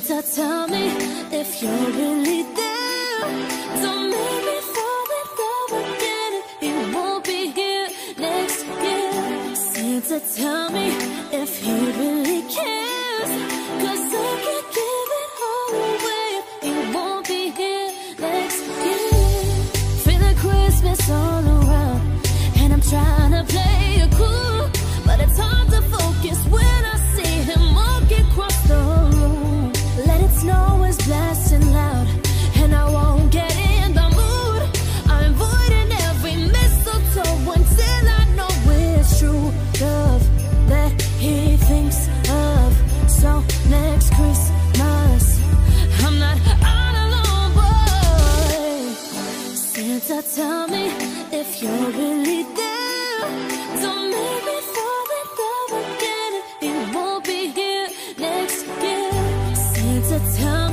Santa, tell me if you're really there. Don't make me fall in love again if you won't be here next year. Santa, tell me if he really cares, 'cause I can't give it all away if you won't be here next year. Feeling Christmas all around, and I'm trying to play it cool, but it's hard to focus when I see him walking across the room. Let it snow is blasting loud, and I won't get in the mood. I'm avoiding every mistletoe until I know it's true love that he thinks of. So next Christmas, I'm not all alone, boy. Santa, tell me if you're really there. Don't make me fall in love again if you won't be here next year. Tell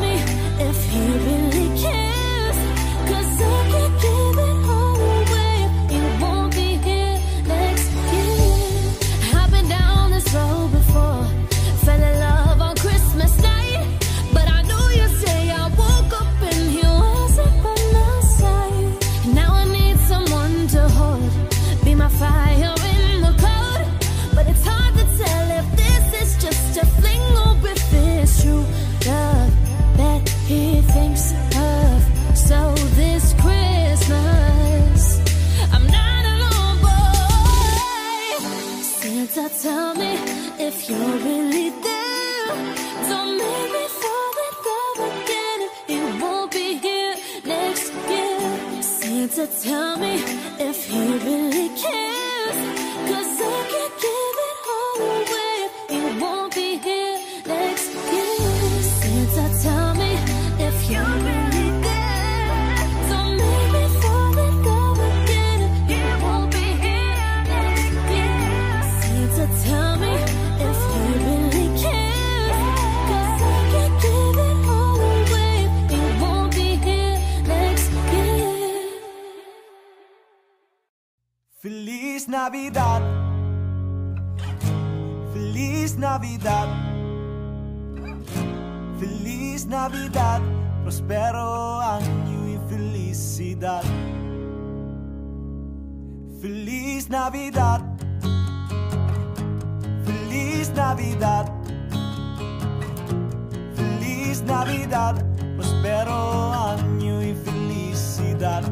me if he really cares, 'cause I can't give it all away if you won't be here next year. I've been down this road before, fell in love on Christmas night, but I knew you'd say I woke up and he wasn't by my side. Now I need someone to hold, be my fire in the cold, but it's hard to tell if this is just a fling or if it's true love that he thinks of. So this Christmas, I'm not alone, boy. Santa, tell me if you're really there. Don't make me fall in love again if you won't be here next year. Santa, tell me if he really cares, 'cause I can't give it all away if you won't be here next year. Tell me if you're really there. Don't make me fall in love again if you won't be here next year. Santa, tell me if you really care, 'cause I can't give it all away if you won't be here next year. Feliz Navidad, Feliz Navidad, Feliz Navidad, prospero año y felicidad. Feliz Navidad, Feliz Navidad, Feliz Navidad, prospero año y felicidad.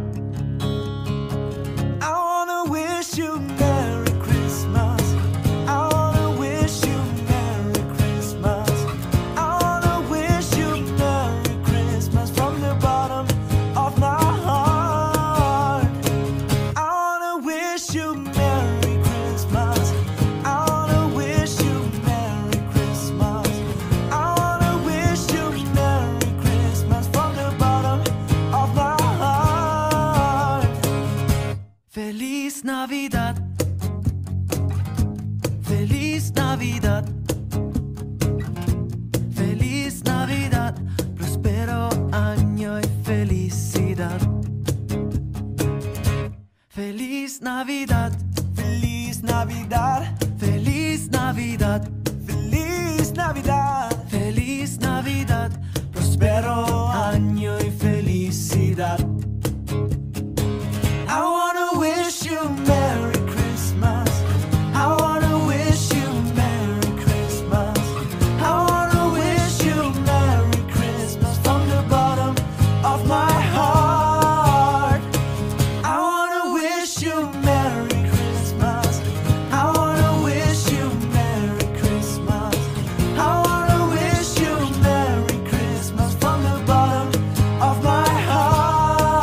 I wanna wish you Merry Christmas. Navidad, Feliz Navidad, Feliz Navidad, próspero año y felicidad. Feliz Navidad, Feliz Navidad, Feliz Navidad, Feliz Navidad, Feliz Navidad, próspero año y felicidad. I wanna wish you Merry Christmas. I wanna wish you Merry Christmas. I wanna wish you Merry Christmas from the bottom of my heart. I wanna wish you Merry Christmas. I wanna wish you Merry Christmas. I wanna wish you Merry Christmas from the bottom of my heart.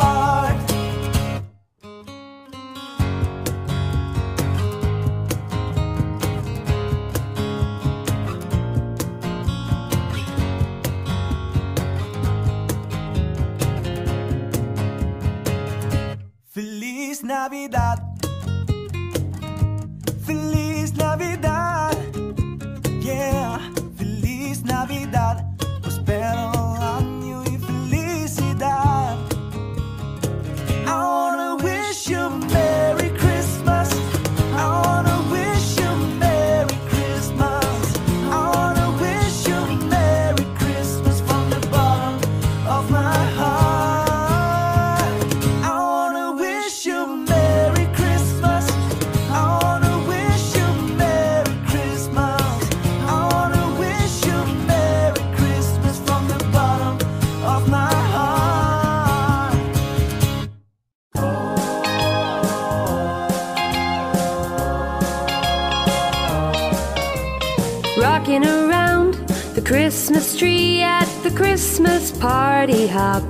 rocking around the Christmas tree at the Christmas party hop.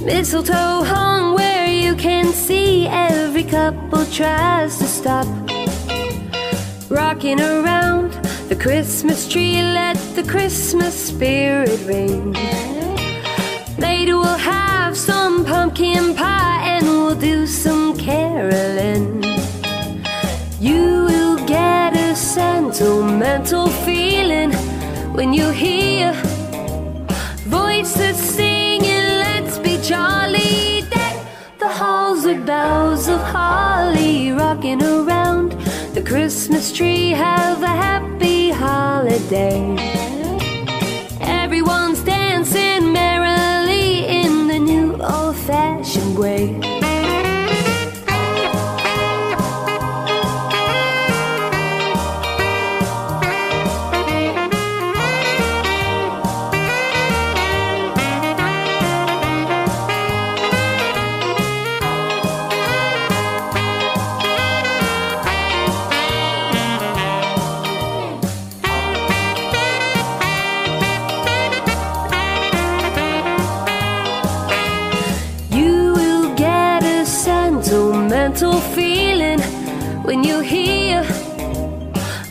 Mistletoe hung where you can see, every couple tries to stop. Rocking around the Christmas tree, let the Christmas spirit reign. Later we'll have some pumpkin pie and we'll do some caroling. You will get a sentimental feeling when you hear voices singing, let's be jolly. Deck the halls with boughs of holly, rocking around the Christmas tree, have a happy holiday. Everyone's dancing merrily in the new old-fashioned way. Feeling when you hear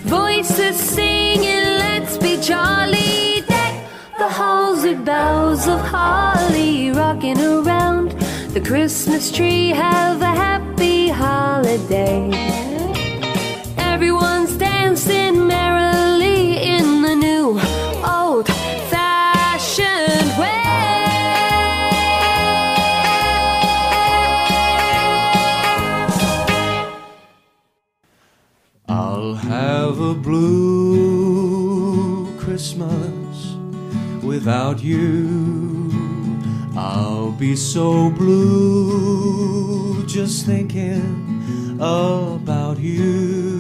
voices singing, let's be jolly. Deck the halls with boughs of holly, rocking around the Christmas tree, have a happy holiday. Everyone's dancing merrily in the new old-fashioned way. I'll have a blue Christmas without you. I'll be so blue just thinking about you.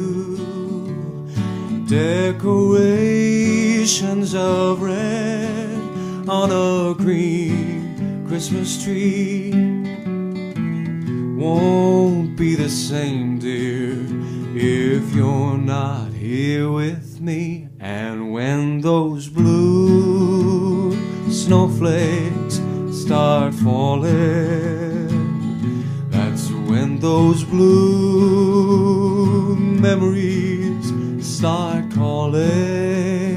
Decorations of red on a green Christmas tree won't be the same, dear, if you're not here with me. And when those blue snowflakes start falling, that's when those blue memories start calling.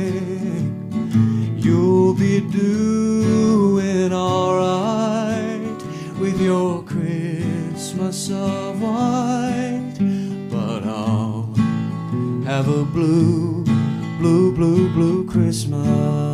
You'll be doing alright with your Christmas of white, but I'll have a blue, blue, blue, blue Christmas.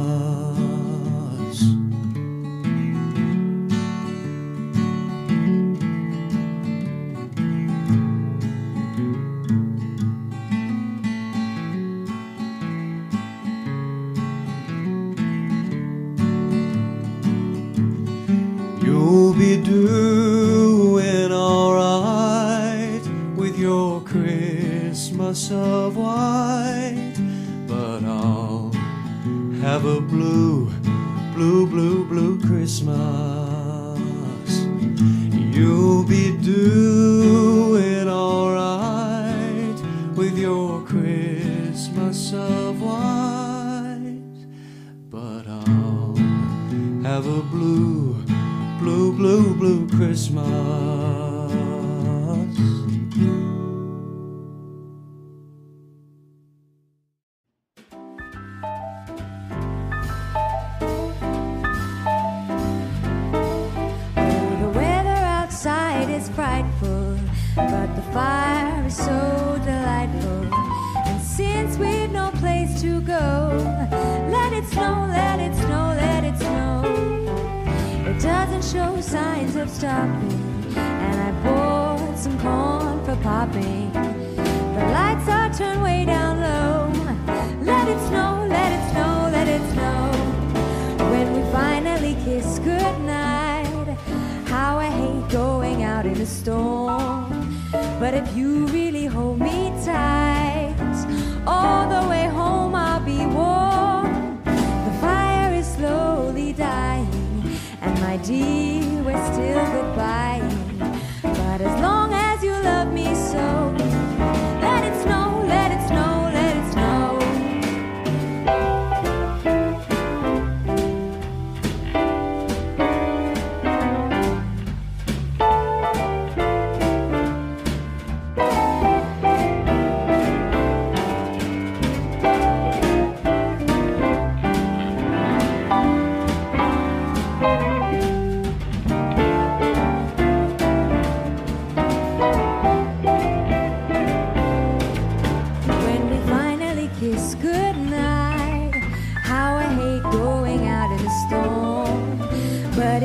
You'll be doing alright with your Christmas of white, but I'll have a blue, blue, blue, blue Christmas. You'll be doing alright with your Christmas of white, but I'll have a blue, blue, blue, blue Christmas. Let it snow, let it snow, let it snow.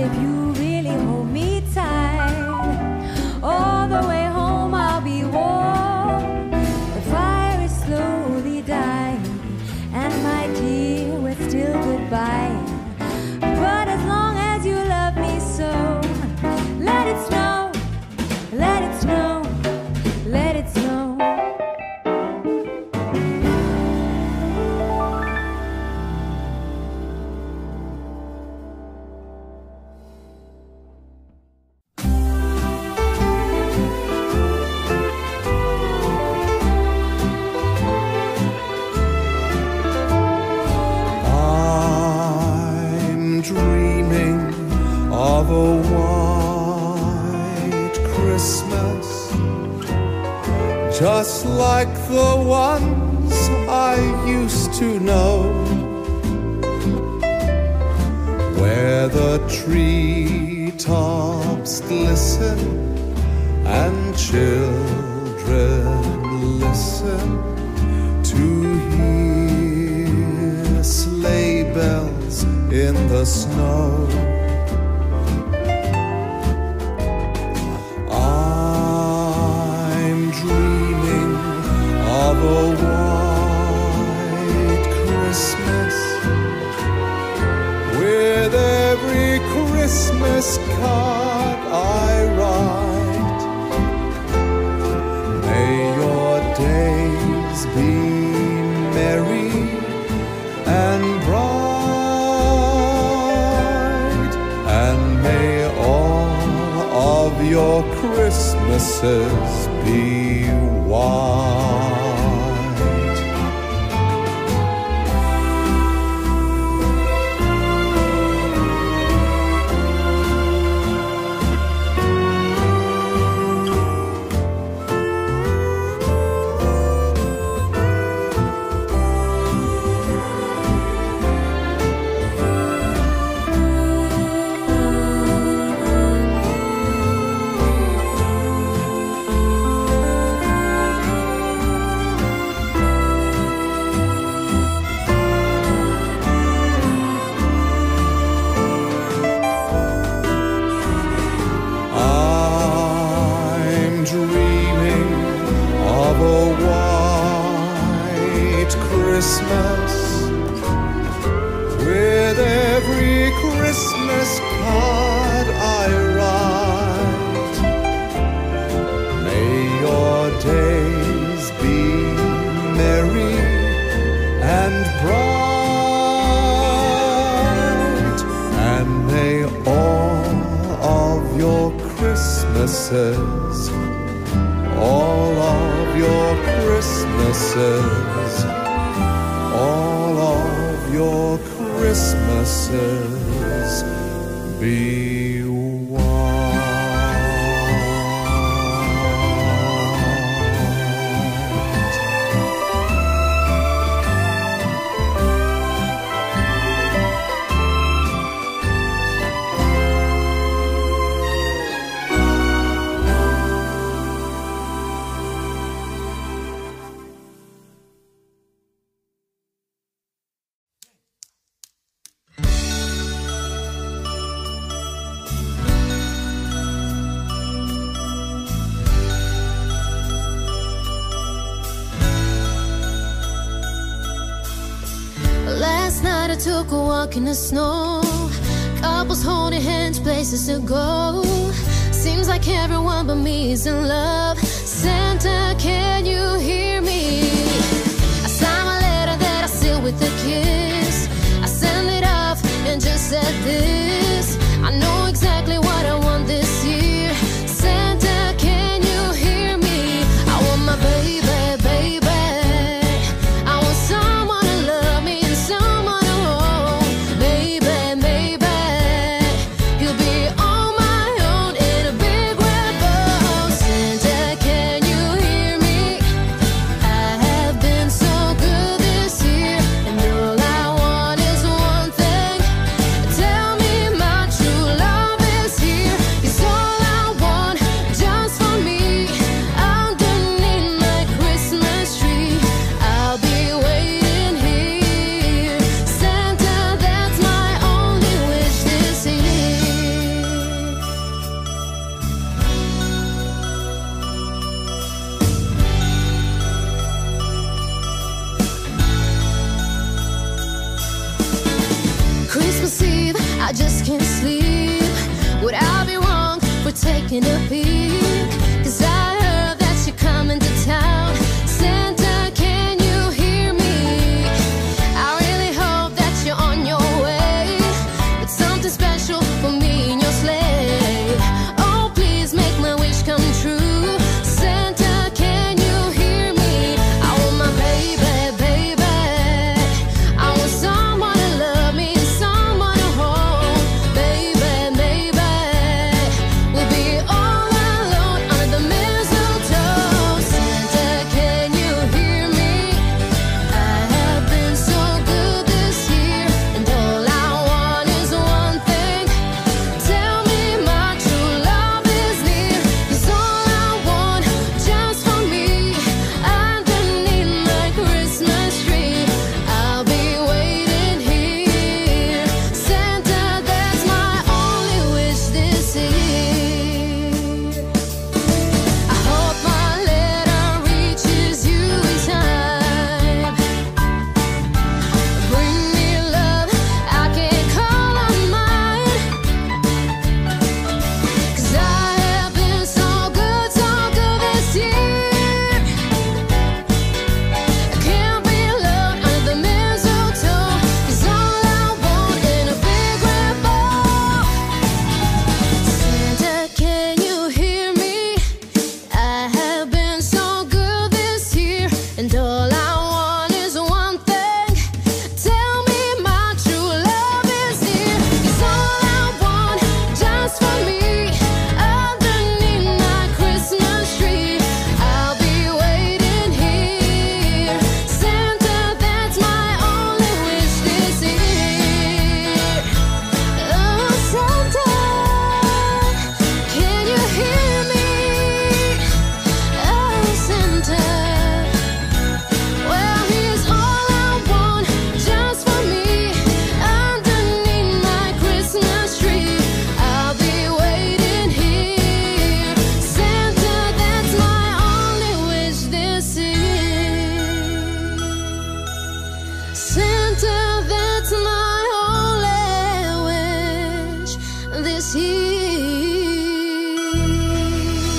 if you really hold me tight. All the way home I'll be warm. The fire is slowly dying, and my dear, we're still goodbye. But as long as you love me so, let it snow, let it snow, let it snow. Just like the ones I used to know, where the treetops glisten and children listen to hear sleigh bells in the snow. A white Christmas, with every Christmas card I write, may your days be merry and bright, and may all of your Christmases be white. Took a walk in the snow, couples holding hands, places to go. Seems like everyone but me is in love. Santa, can you hear me? I signed my letter that I sealed with a kiss. I sent it off and just said this: I know exactly what I want this year. Santa, can you hear me? I want my baby, baby. I want someone. You're I just can't sleep. Would I be wrong for taking a peek? 'Cause I heard that you're coming to town. Santa, can you hear me? I really hope that you're on your way with something special for me in your sleigh. Oh, please make my wish come true. Santa, can you hear me? I want my baby, baby. I want someone to love me, someone to hold. Baby, maybe we'll be all alone under the mistletoe. Santa, can you hear me? I have been so good this year, and all I want is one thing. Tell me my true love is near. 'Cause all I want just for me underneath my Christmas tree. I'll be waiting here. Santa, that's my only wish this year. I hope my letter reaches you in time. Bring me love I can't call on mine. 'Cause I have been so good this year. I can't be alone under the mistletoe. 'Cause all I want in a big red bow. Santa, can you hear me? I have been so good this year, and all I want is one thing. Tell me my true love is near. 'Cause all I want just for me underneath my Christmas tree. I'll be waiting here. Santa, that's my only wish this year. Oh, Santa, can you hear me? Oh, Santa, well, here's all I want just for me underneath my Christmas tree. I'll be waiting here. Santa, that's my only wish this year. Santa, that's my only wish this year. I'm driving home for Christmas. Oh, I can't wait to see those faces. I'm driving home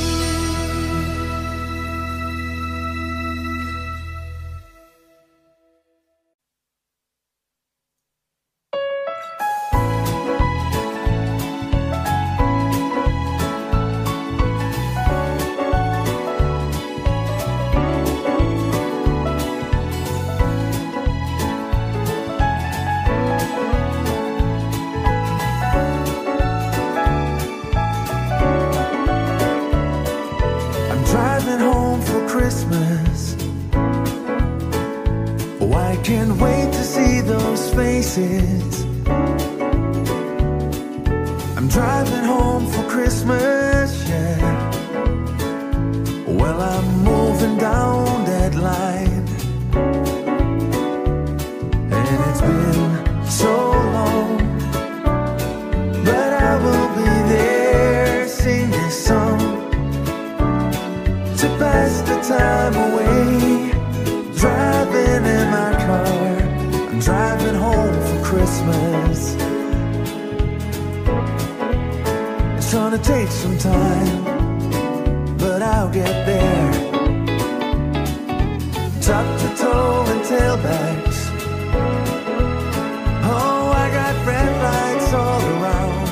for Christmas, yeah. Well, I'm moving down that line, and it's been so long, but I will be there. Sing this song to pass the time away. Driving in my car, I'm driving home for Christmas. It's gonna take some time, but I'll get there. Top to toe and tailbacks. Oh, I got red lights all around,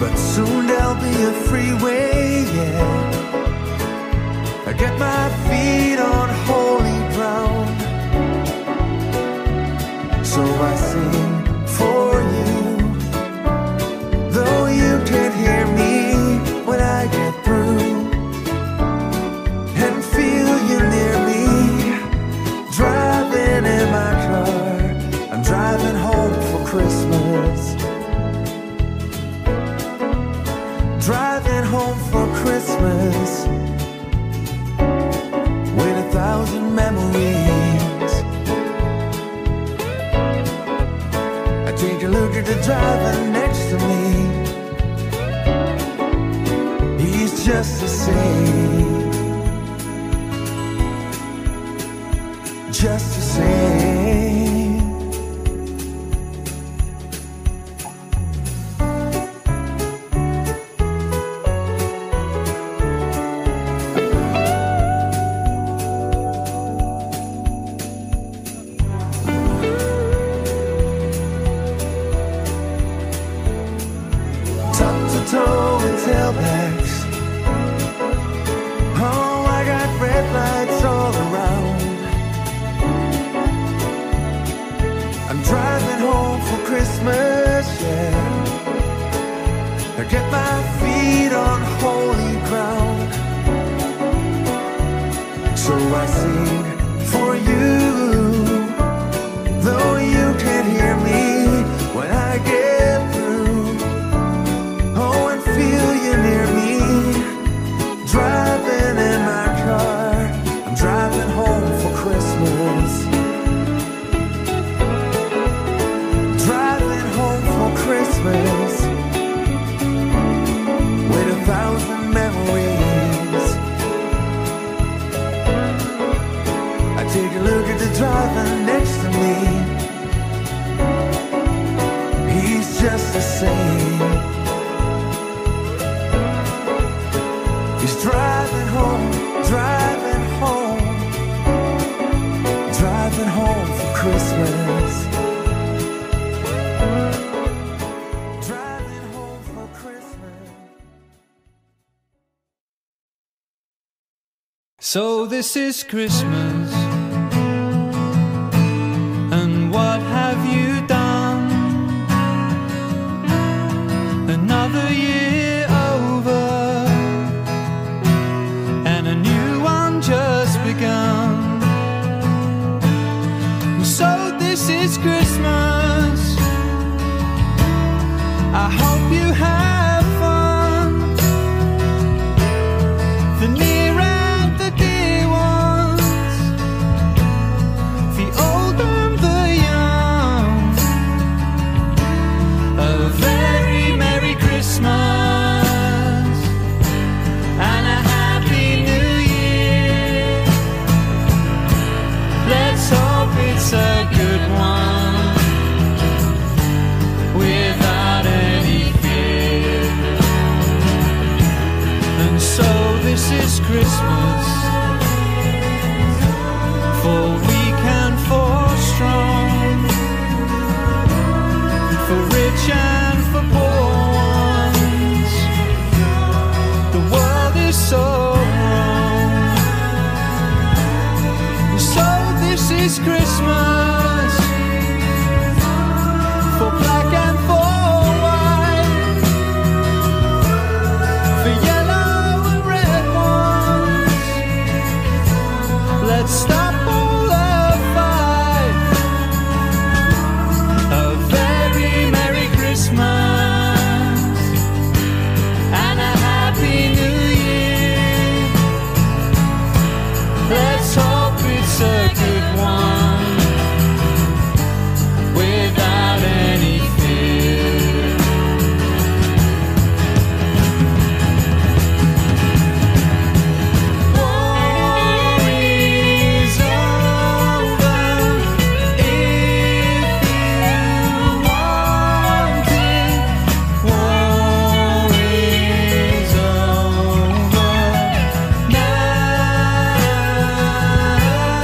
but soon there'll be a freeway, yeah. I get my feet on holy ground, so I sing for you, though you can't hear me when I get through, and feel you near me. Driving in my car, I'm driving home for Christmas. Driving home for Christmas with 1,000 memories. I take a look at the driver next to me. He's just the same, just the same. Take a look at the driver next to me. He's just the same. He's driving home, driving home, driving home for Christmas. So this is Christmas, and what have you done? Another year over, and a new one just begun. So this is Christmas, I hope you have fun. The near and the dear ones, the old and the young, a very Merry Christmas and a Happy New Year. Let's hope it's a good one, without any fear. And so this is Christmas, for weak and for strong, for rich and for poor ones. The world is so wrong. So this is Christmas, for black and for white, for yellow and red ones. Let's stop all the fight. A very Merry Christmas and a Happy New Year. Let's hope it's a good one, without any fear. War is over if you want it. War is over now. War is over if you want it. War is over now.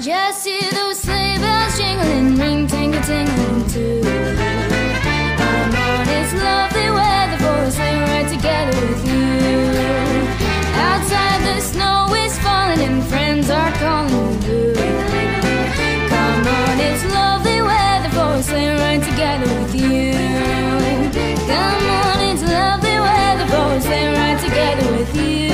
Just see those sleigh bells jingling, ring tingle tingling too. Come on, it's lovely weather for a sleigh ride together with you. Outside the snow is falling and friends are calling you. Come on, it's lovely weather for a sleigh ride together with you. Come on, it's lovely weather for a sleigh ride together with you.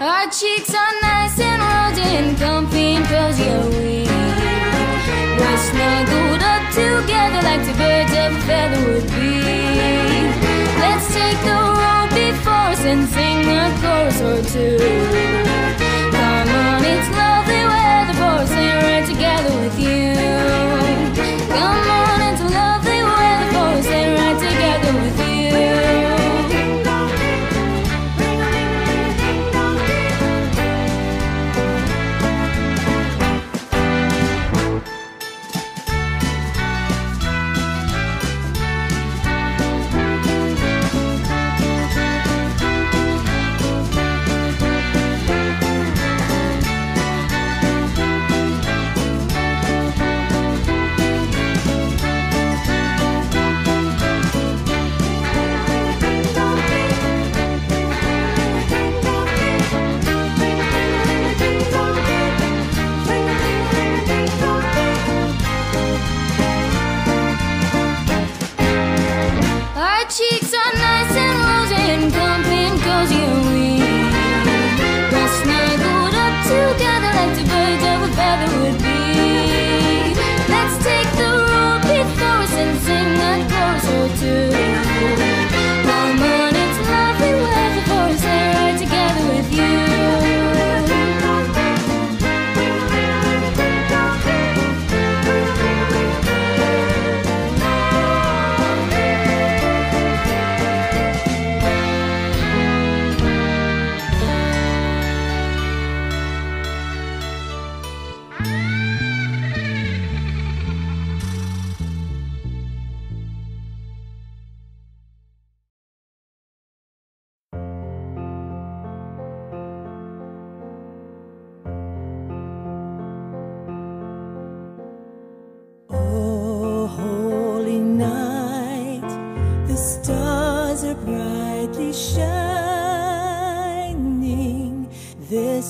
Our cheeks are nice and rosy and comfy and cozy are we. We're snuggled up together like two birds of a feather would be. Let's take the road before us and sing a chorus or two. Come on, it's lovely weather for us and ride together with you. Come on, it's lovely weather for us and ride together with you.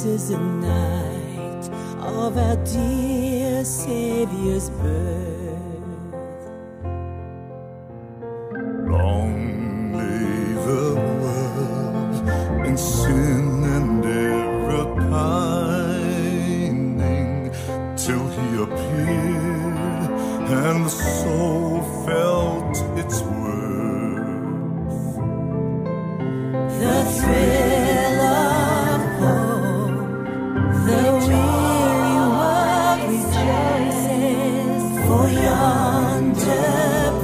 This is the night of our dear Savior's birth. Long lay the world in sin and error pining, till he appeared and the soul felt its worth. The thrill of hope, the weary world rejoices, for yonder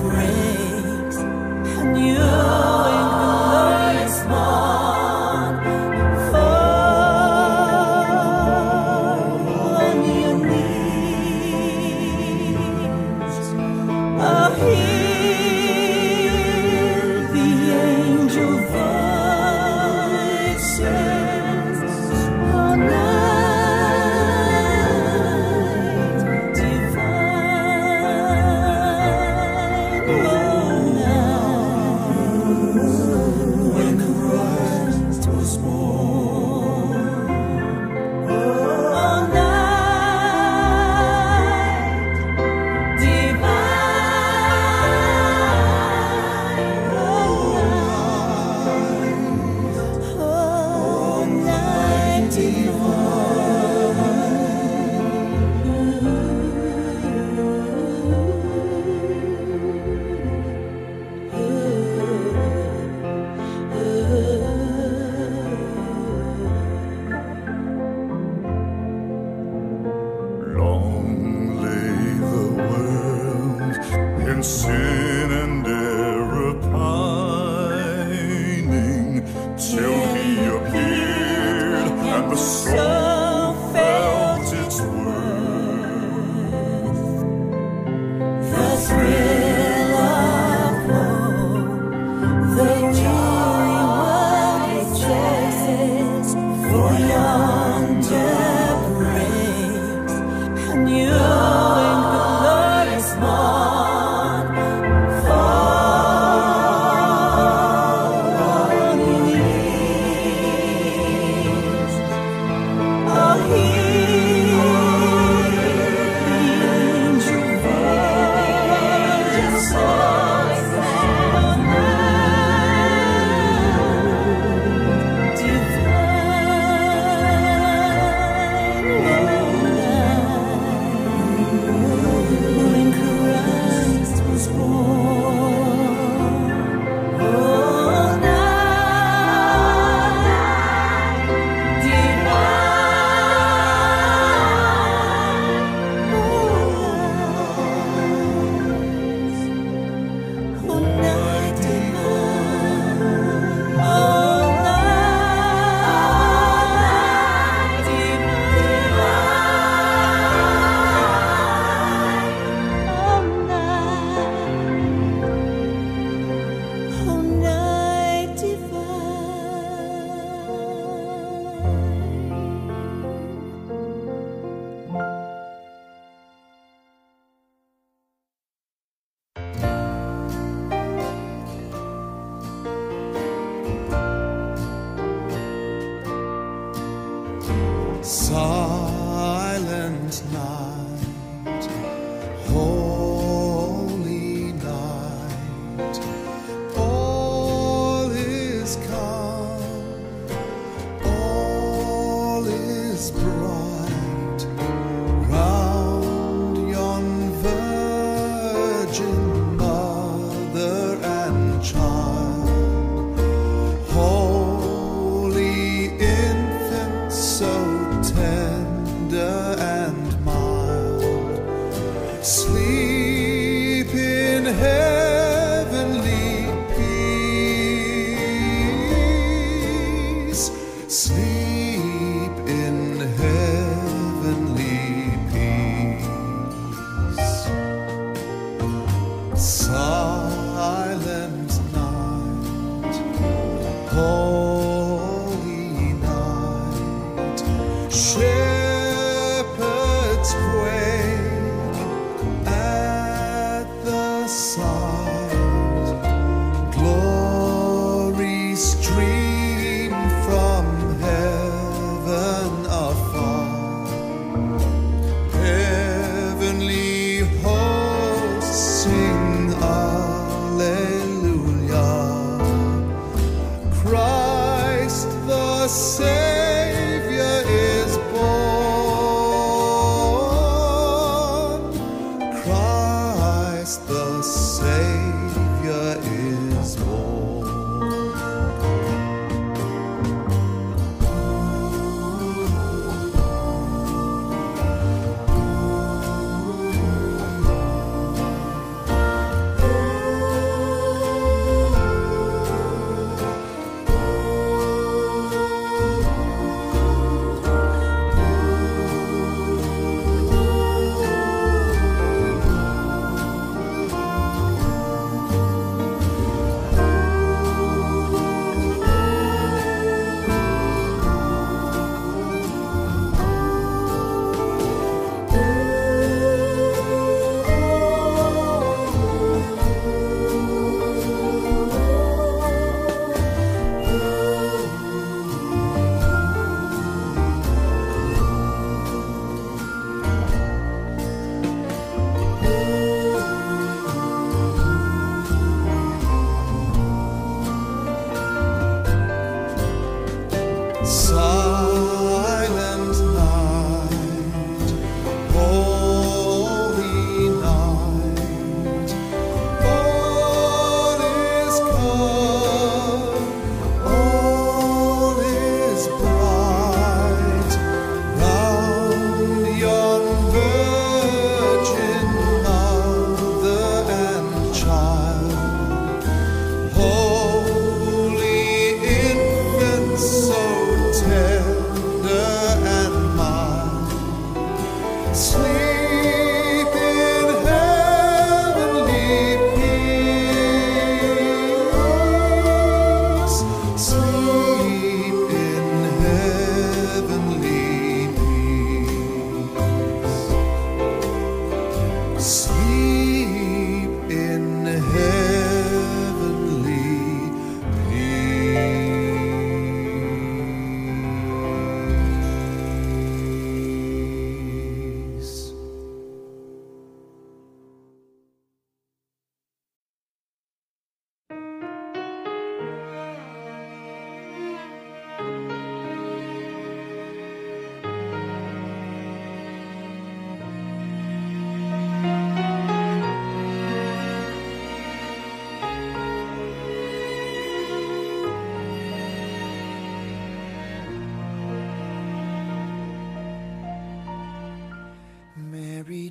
breaks a new and glorious morn. Fall on your knees, oh, hear the angel voices. Sin and error pining, till he appeared and the soul felt its worth. The thrill of hope, the weary world rejoices, for yonder breaks a new and glorious morn. Silent night, holy night, all is calm, all is bright, round yon virgin mother and child, holy infant, so tender and mild, sleep in heavenly peace, sleep in heavenly peace. Silent night, holy night, shepherds wake at the sound, glories stream from heaven above. Savior is born.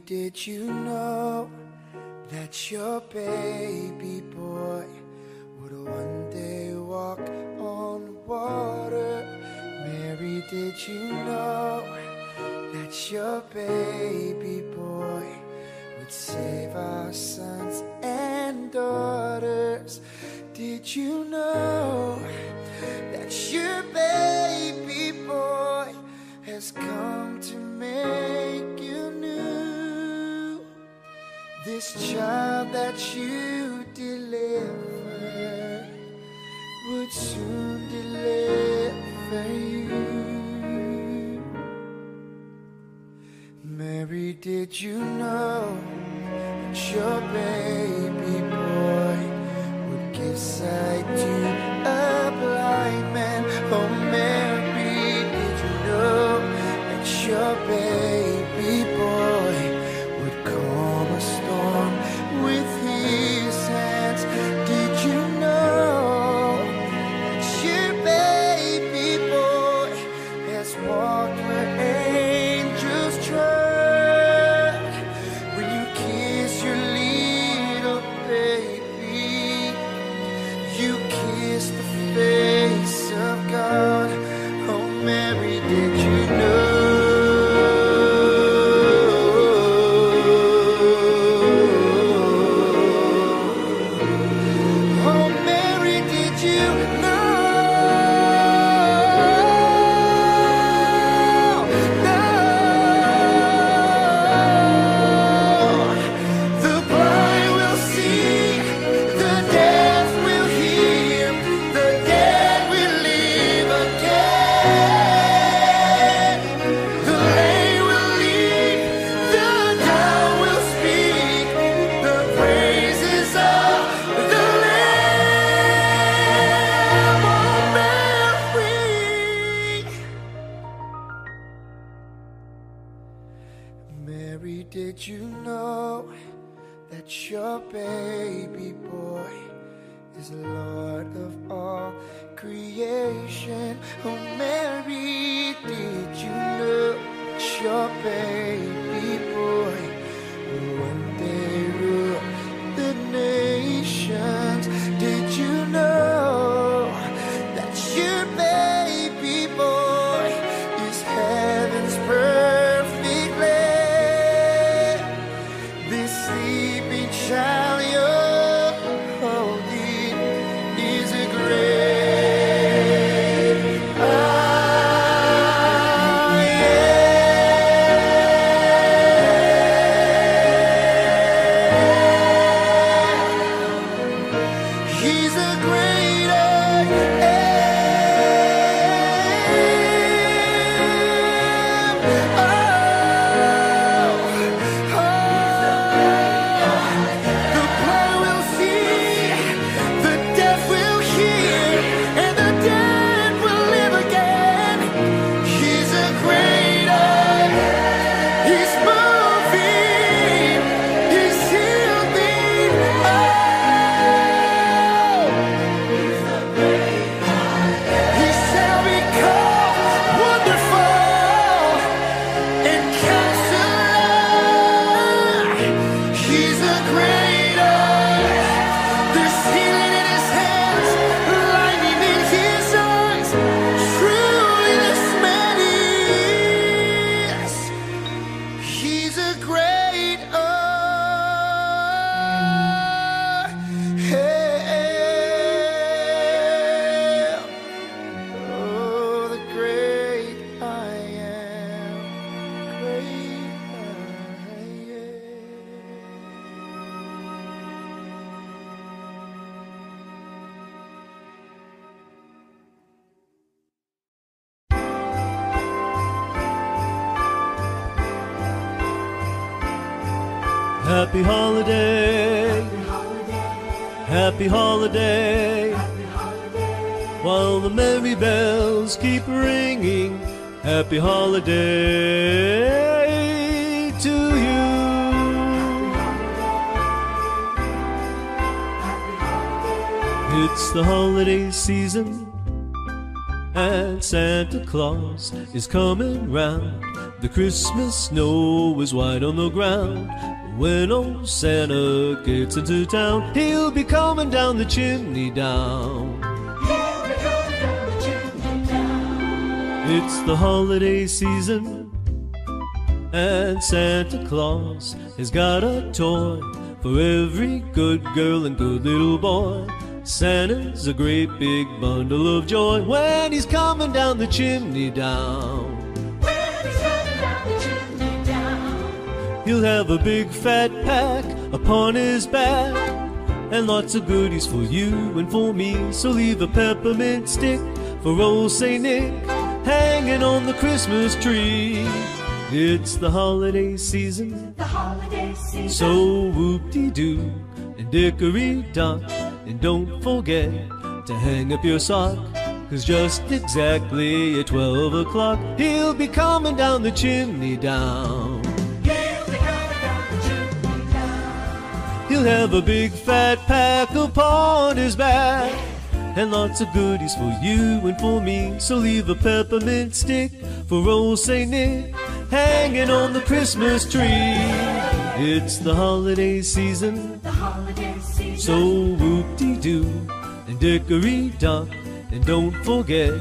Did you know that your baby boy would one day walk on water? Mary, did you know that your baby boy would save our sons and daughters? Did you know that your baby boy has come to make you new? This child that you delivered would soon deliver you. Mary, did you know that your baby boy would give sight to a blind man? Oh, Mary, did you know that your baby boy with his hands? Did you know that your baby boy has walked where angels tread? When you kiss your little baby, you kiss the face of God. Oh, Mary, did you know? Did you know that your baby baby boy is Lord of all creation. Oh Mary, did you know it's your baby boy will one day rule the nations? Did you know that your baby boy is heaven's perfect lamb? This sleeping child you're holding is a grave. Ah, yeah. He's a greater happy holiday, happy holiday, happy holiday, while the merry bells keep ringing, happy holiday to you. It's the holiday season and Santa Claus is coming round. The Christmas snow is white on the ground. When old Santa gets into town, he'll be coming down the chimney down. He'll be coming down the chimney down. It's the holiday season, and Santa Claus has got a toy for every good girl and good little boy. Santa's a great big bundle of joy when he's coming down the chimney down. He'll have a big fat pack upon his back and lots of goodies for you and for me. So leave a peppermint stick for old Saint Nick hanging on the Christmas tree. It's the holiday season, the holiday season. So whoop-de-doo and dickory-dock, and don't forget to hang up your sock, 'cause just exactly at 12 o'clock he'll be coming down the chimney down. He'll have a big fat pack upon his back and lots of goodies for you and for me. So leave a peppermint stick for old Saint Nick hanging on the Christmas tree. It's the holiday season, the holiday season. So whoop-de-doo and dickory-dock, and don't forget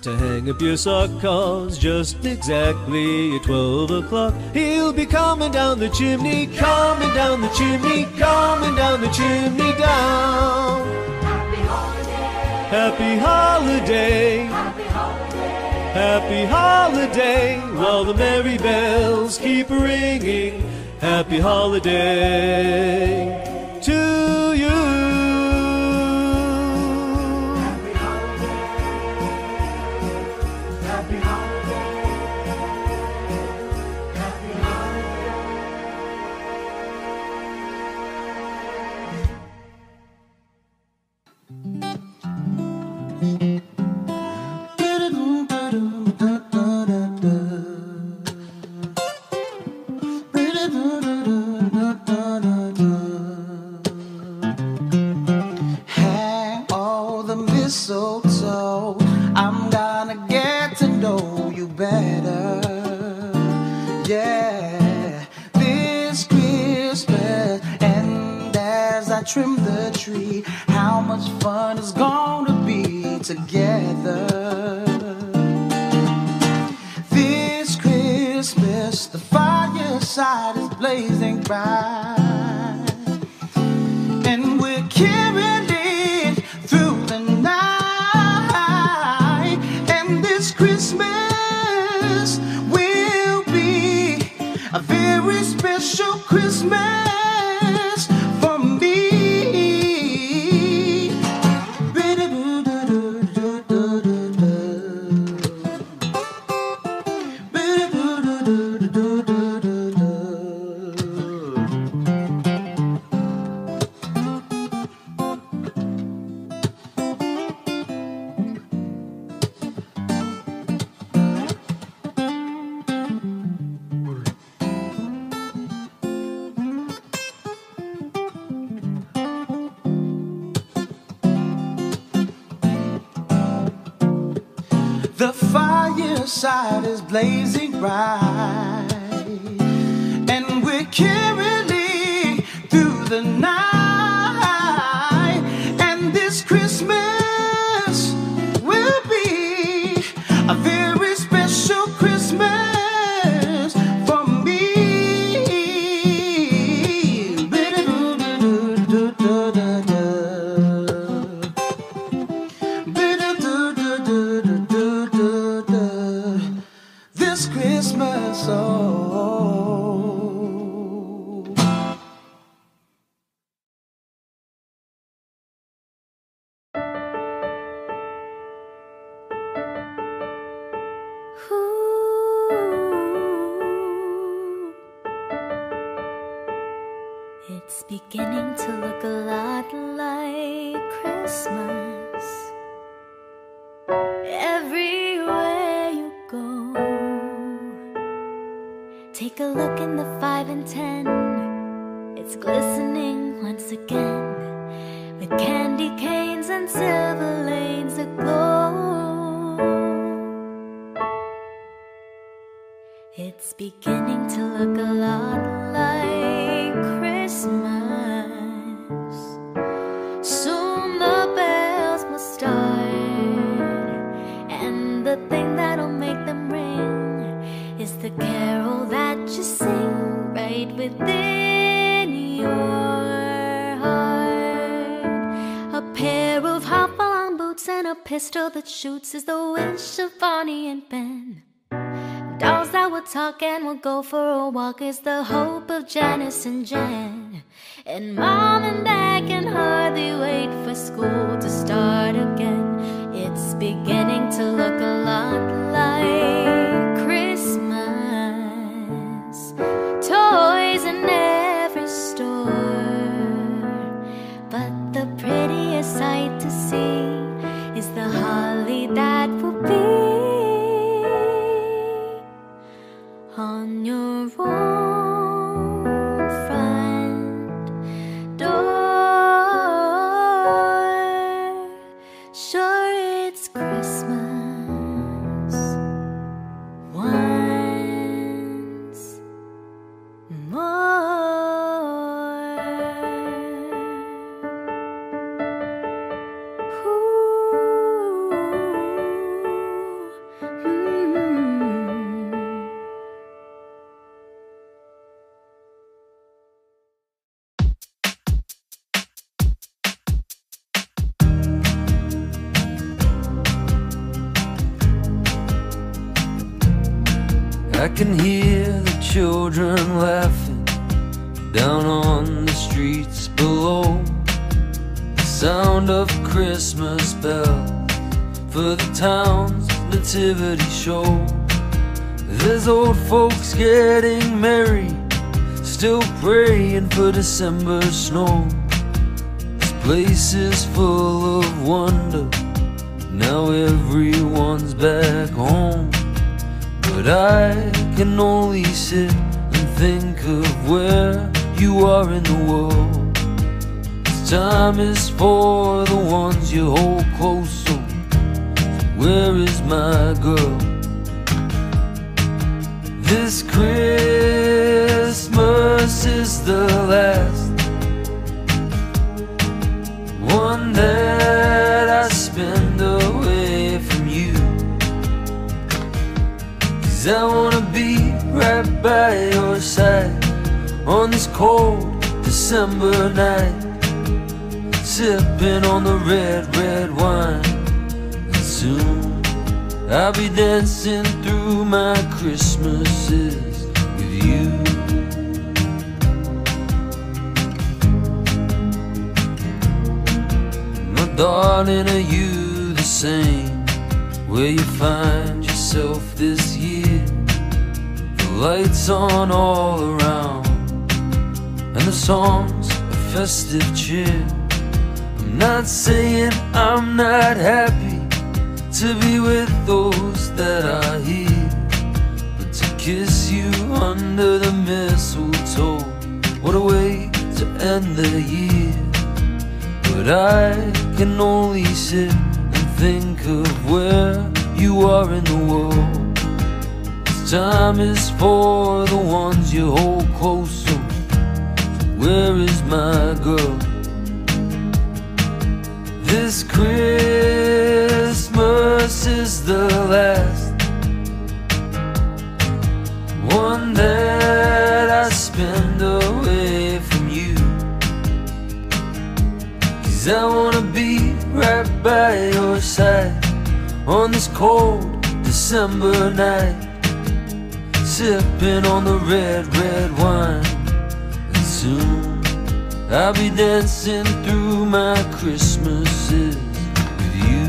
to hang up your sock, 'cause just exactly at 12 o'clock he'll be coming down the chimney, coming down the chimney, coming down the chimney down. Happy holiday, happy holiday, happy holiday, happy holiday, while the merry bells keep ringing, happy holiday to you. as I trim the tree. How much fun it's gonna be together. This Christmas, the fireside is blazing bright, and we're carrying it through the night. And this Christmas will be a very special Christmas. The fireside is blazing bright, and we're carolling through the night. And this Christmas will be a very special Christmas for me. This Christmas, ooh, it's beginning to look a lot like Christmas everywhere. Take a look in the 5 and 10. It's glistening once again with candy canes and silver lanes aglow. It's beginning to look a lot like Christmas. Soon the bells will start, and the thing that'll make them ring is the carol you sing right within your heart. A pair of hop-along boots and a pistol that shoots is the wish of Barney and Ben. Dolls that will talk and will go for a walk is the hope of Janice and Jen. And Mom and Dad can hardly wait for school to start again. It's beginning to look a lot like Christmas. Toys in every store, but the prettiest sight to see is the holly that will be on your own front door. Sure, it's Christmas. I can hear the children laughing down on the streets below. The sound of Christmas bells for the town's nativity show. There's old folks getting merry, still praying for December snow. This place is full of wonder, now everyone's back home. But I can only sit and think of where you are in the world. This time is for the ones you hold close, so where is my girl? This Christmas is the last one that I spend away from you, 'cause I wanna be right by your side on this cold December night, sipping on the red wine. And soon I'll be dancing through my Christmases with you. My darling, are you the same? Where you find yourself this year? The lights on all around, and the songs of festive cheer. I'm not saying I'm not happy to be with those that are here, but to kiss you under the mistletoe, what a way to end the year. But I can only sit and think of where you are in the world. This time is for the ones you hold close. So where is my girl this Christmas? Is the last one that I spend away from you, 'cause I wanna be right by your side on this cold December night, sipping on the red wine. And soon I'll be dancing through my Christmases with you.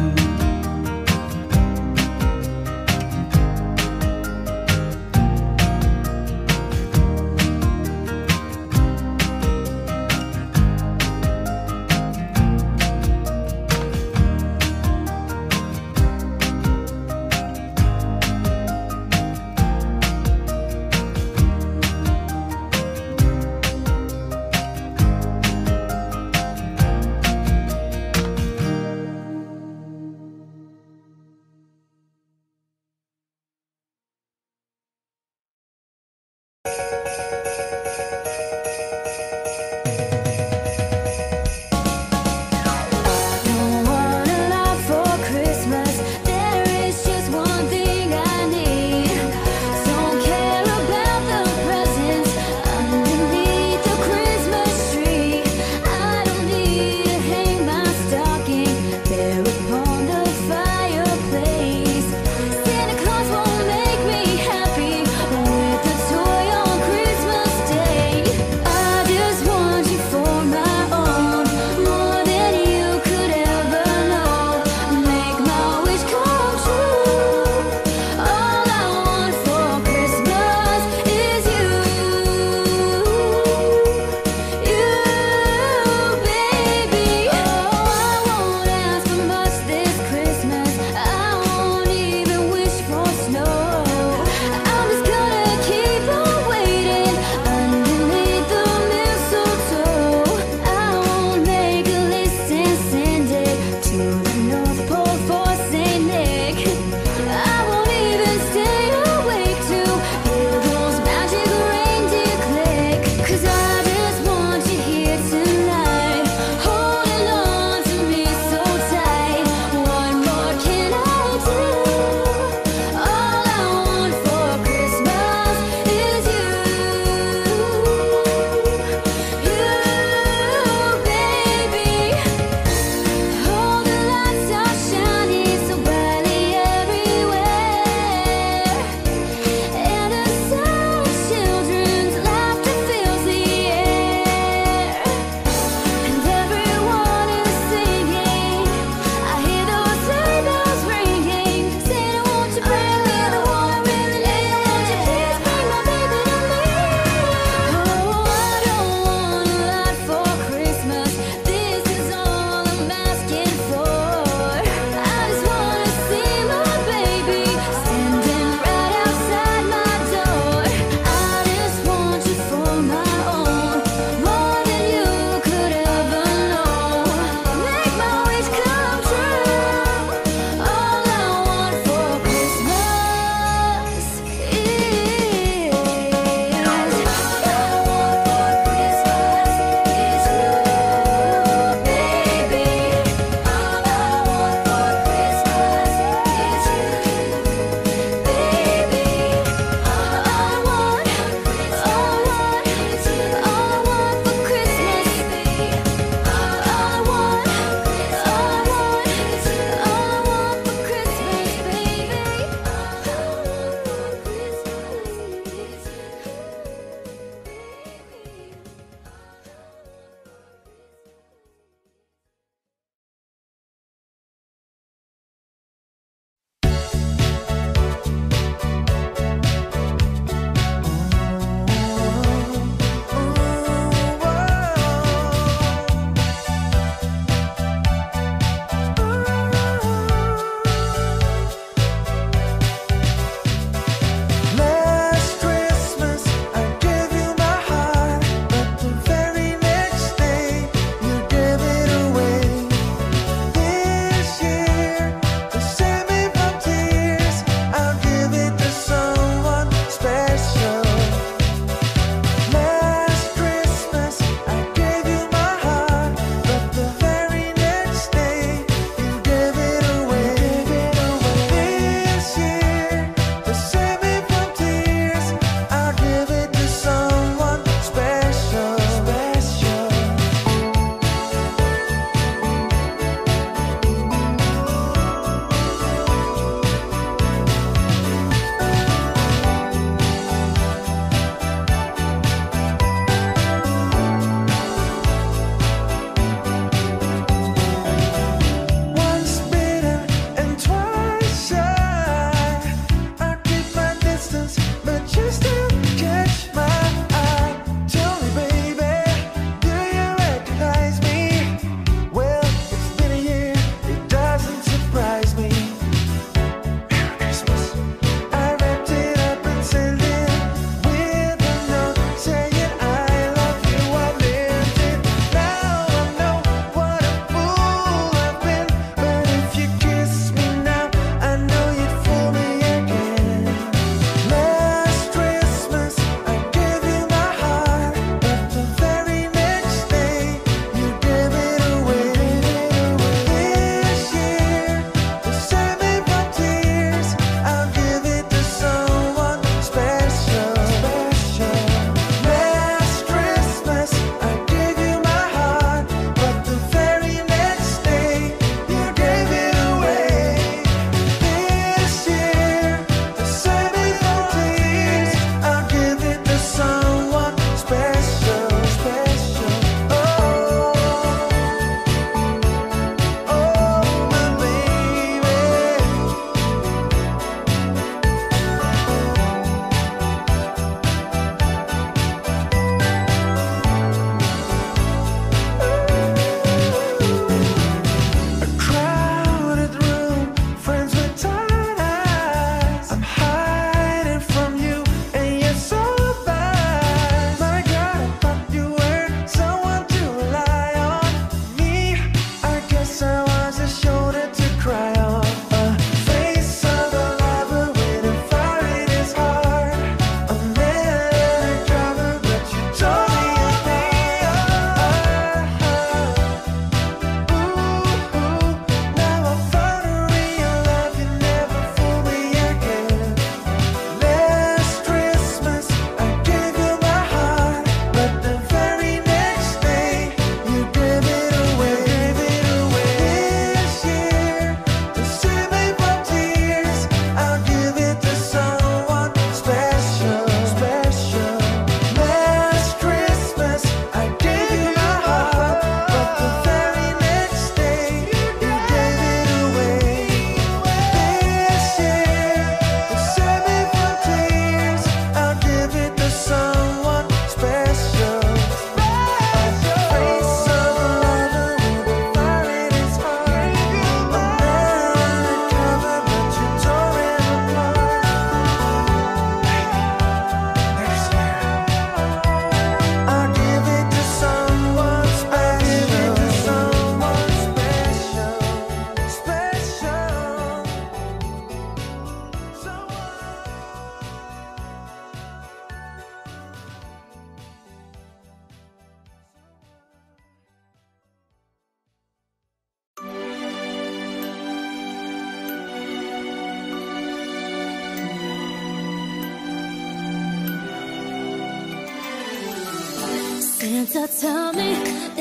Santa, tell me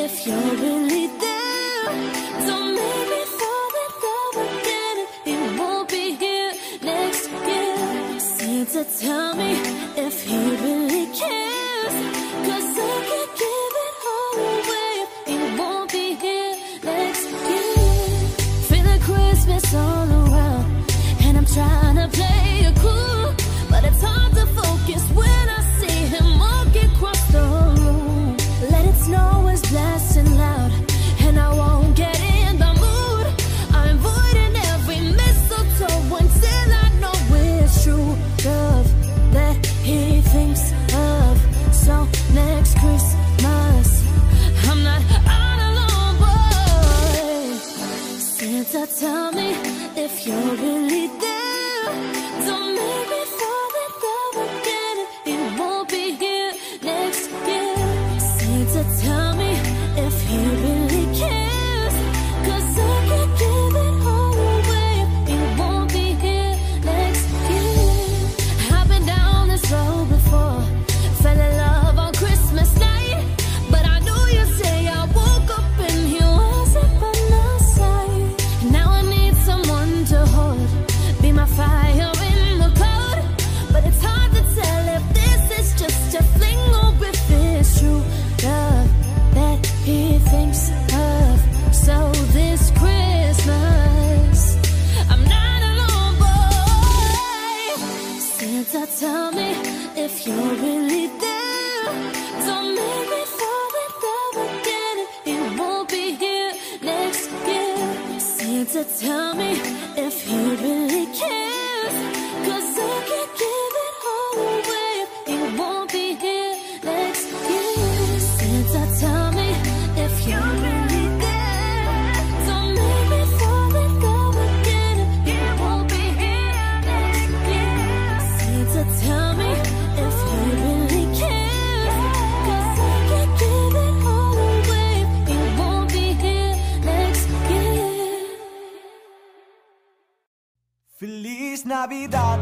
if you're really there. Don't make me fall in love again if you won't be here next year. Santa, tell me if he really cares, 'cause I can't give it all away if you won't be here next year. Feeling Christmas all around, and I'm trying to play it cool, but it's hard to focus when I see him walking across the room. Let it snow is blasting loud, and I won't get in the mood. I'm avoiding every mistletoe until I know it's true love that he thinks of. So next Christmas, I'm not all alone, boy. Santa, tell me if you're really there. Don't make me fall in love again if you won't be here next year. Tell me if he really cares, 'cause I can't give it all away if you won't be here next year. I've been down this road before, fell in love on Christmas night, but I knew you'd say I woke up and he wasn't by my side. Now I need someone to hold, be my fire in the cold, but it's hard to tell if this is just a fling or if it's true love that he thinks of. So this Christmas, I'm not alone, boy. Santa, tell me if you're really there. Don't make me fall in love again if you won't be here next year. Santa, tell me if he really cares, 'cause I can't give it all away if you won't be here next year. Tell me if you're really there. Don't make me fall in love again if you won't be here next year. Santa, tell me if you really care, 'cause I can't give it all away if you won't be here next year. Feliz Navidad,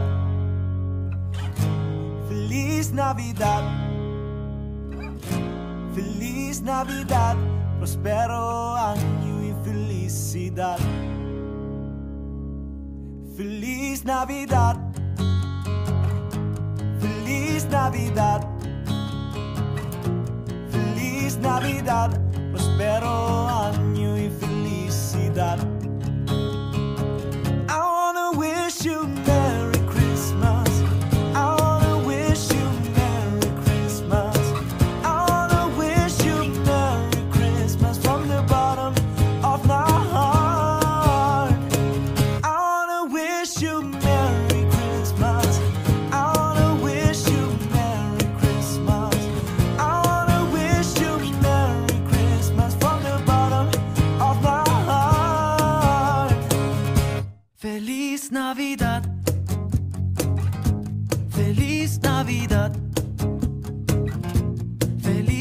Feliz Navidad, Feliz Navidad, prospero año y felicidad. Feliz Navidad, Feliz Navidad, Feliz Navidad, prospero año y felicidad. I wanna wish you Merry Christmas. I wanna wish you Merry Christmas. Feliz Navidad, Feliz Navidad, Feliz Navidad, próspero año y felicidad. Feliz Navidad,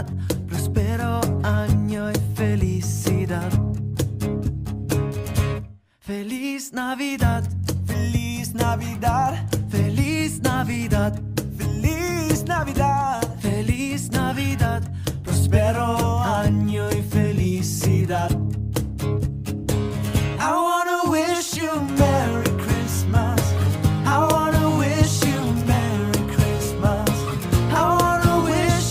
Feliz Navidad, Feliz Navidad, Feliz Navidad, Feliz Navidad, próspero año y felicidad. I wanna wish you Merry Christmas. I wanna wish you Merry Christmas. I wanna wish you Merry Christmas from the bottom of my heart. I wanna wish you Merry Christmas. I wanna wish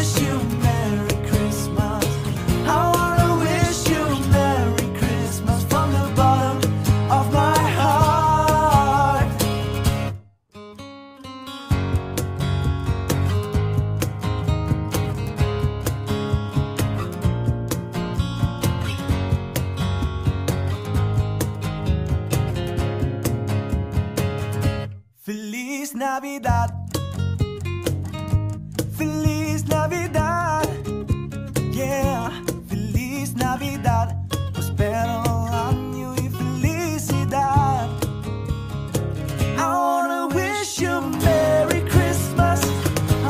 you Merry Christmas. I wanna wish you Merry Christmas from the bottom of my heart. Navidad, Feliz Navidad, yeah, Feliz Navidad, prospero año y felicidad. I wanna wish you Merry Christmas.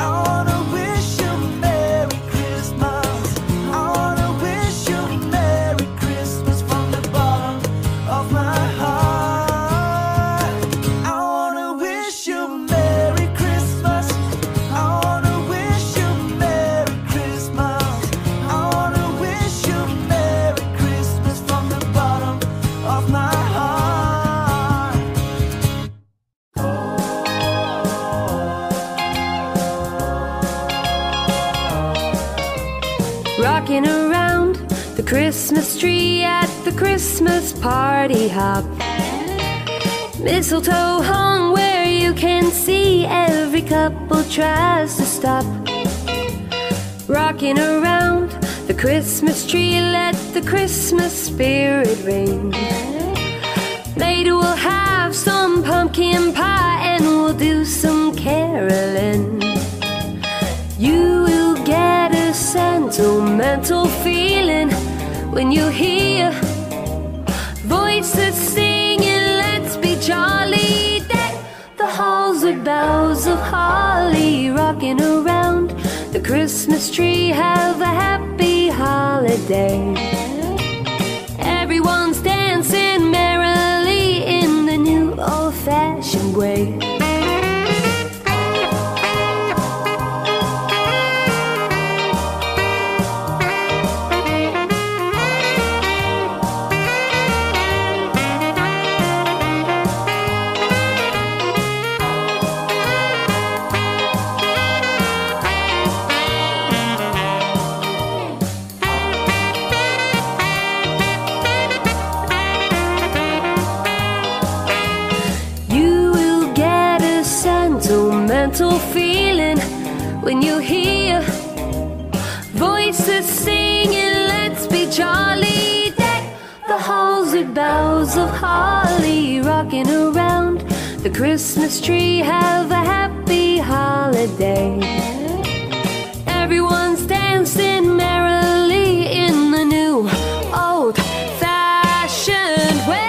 I wanna wish you Merry Christmas. I wanna wish you Merry Christmas. walking around the Christmas tree at the Christmas party hop. Mistletoe hung where you can see, every couple tries to stop. Rocking around the Christmas tree, let the Christmas spirit reign. Later we'll have some pumpkin pie and we'll do some caroling. You will get a sentimental feeling when you hear voices singing, let's be jolly. Deck the halls with boughs of holly. Rocking around the Christmas tree, have a happy holiday. Everyone's dancing merrily in the new old-fashioned way. Mental feeling when you hear voices singing, let's be jolly. Deck the halls with boughs of holly. Rocking around the Christmas tree, have a happy holiday. Everyone's dancing merrily in the new old-fashioned way.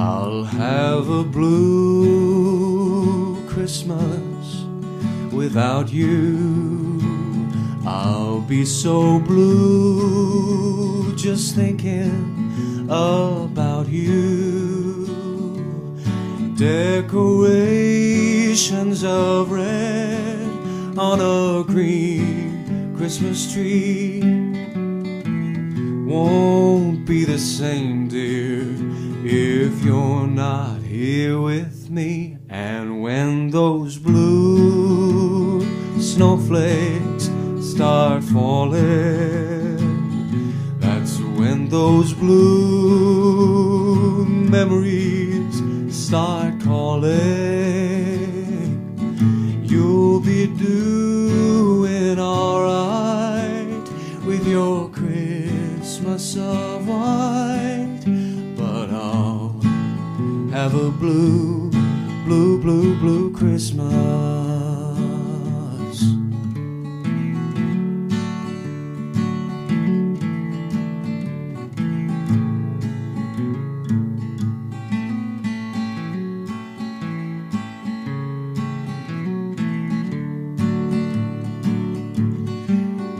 I'll have a blue Christmas without you. I'll be so blue just thinking about you. Decorations of red on a green Christmas tree won't be the same, dear, if you're not here with me. And when those blue snowflakes start falling, that's when those blue memories start calling. You'll be doing alright with your Christmas of white, but I'll have a blue, blue, blue, blue Christmas.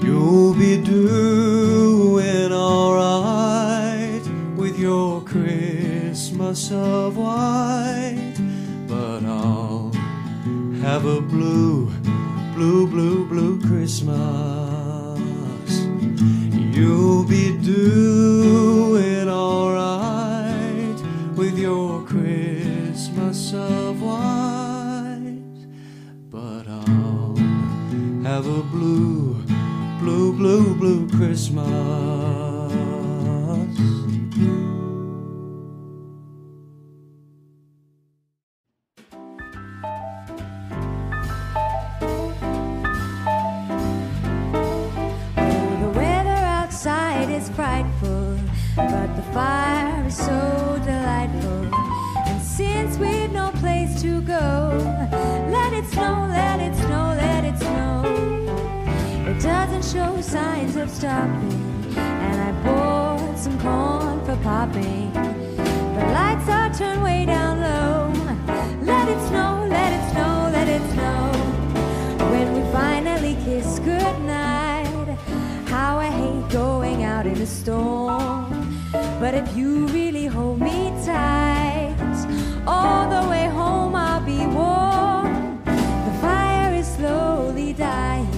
You'll be doing all right with your Christmas of white, but I'll have a blue, blue, blue, blue Christmas. You'll be doing all right with your Christmas of white, but I'll have a blue, blue, blue, blue Christmas. But the fire is so delightful, and since we've no place to go, let it snow, let it snow, let it snow. It doesn't show signs of stopping, and I bought some corn for popping. The lights are turned way down low. Let it snow, let it snow, let it snow. When we finally kiss goodnight, how I hate going out in the storm. But if you really hold me tight, all the way home I'll be warm. The fire is slowly dying,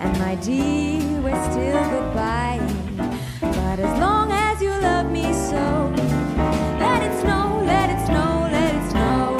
and my dear, we're still goodbye. But as long as you love me so, let it snow, let it snow, let it snow.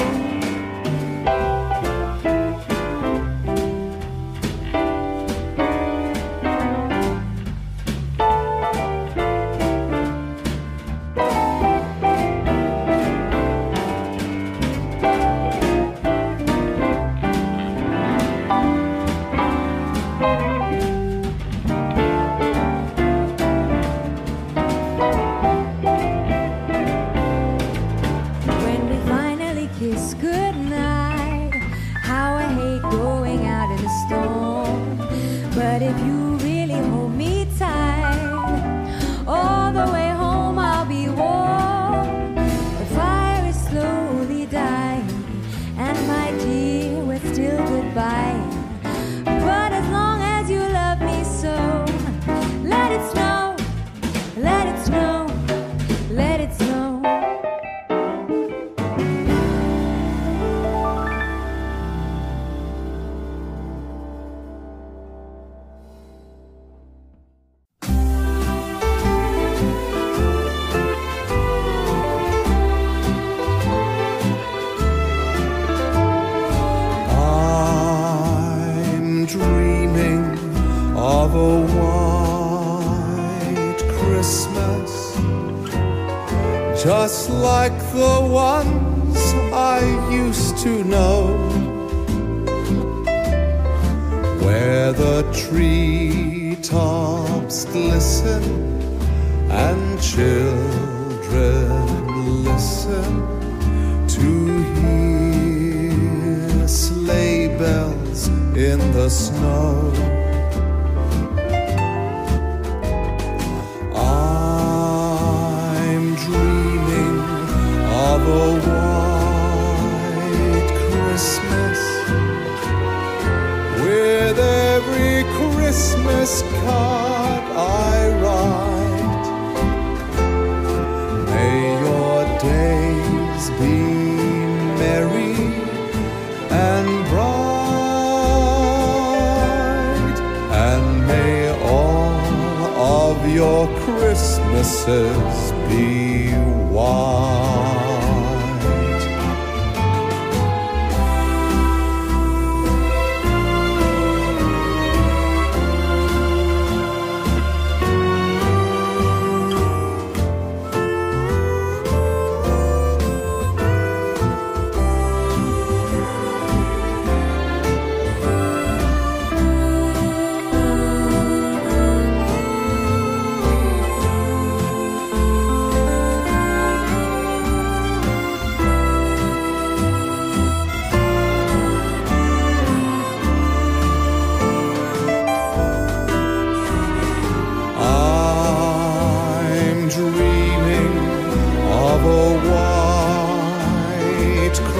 a white Christmas, just like the ones I used to know, where the treetops glisten and children listen to hear sleigh bells in the snow. A white Christmas, with every Christmas card I write, may your days be merry and bright, and may all of your Christmases be white.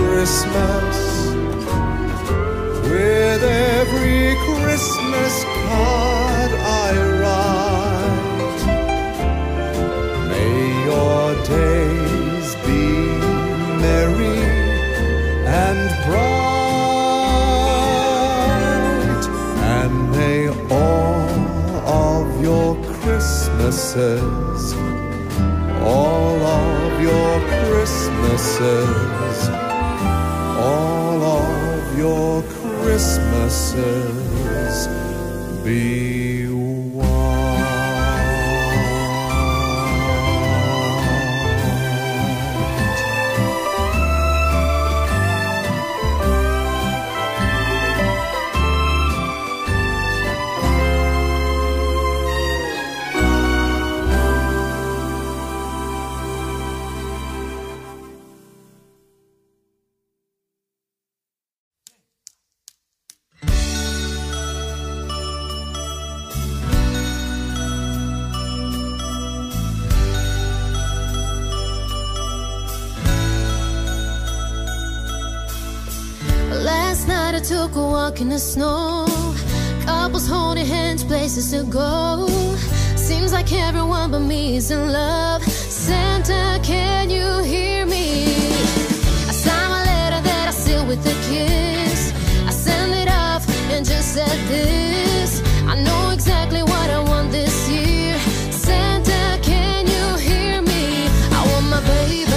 Christmas, with every Christmas card I write, may your days be merry and bright, and may all of your Christmases, all of your Christmases, all of your Christmases be Took a walk in the snow, couples holding hands, places to go. Seems like everyone but me is in love. Santa, can you hear me? I signed my letter that I sealed with a kiss. I sent it off and just said this: I know exactly what I want this year. Santa, can you hear me? I want my baby, baby.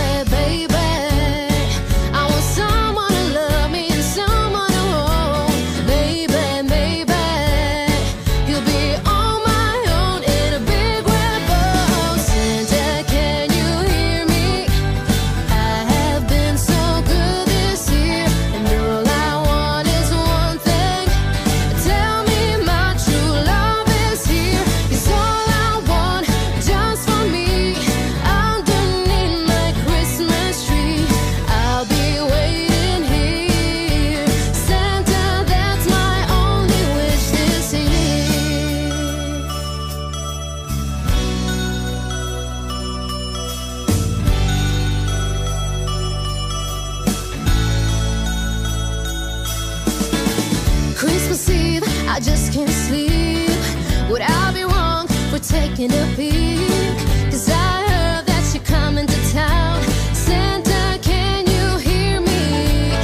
Taking a peek, 'cause I heard that you're coming to town. Santa, can you hear me?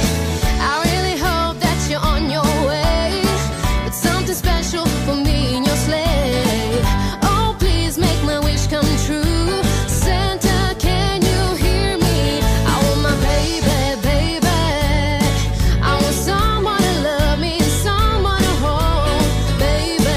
I really hope that you're on your way, with something special for me in your sleigh. Oh, please make my wish come true. Santa, can you hear me? I want my baby, baby. I want someone to love me and someone to hold. Baby, baby.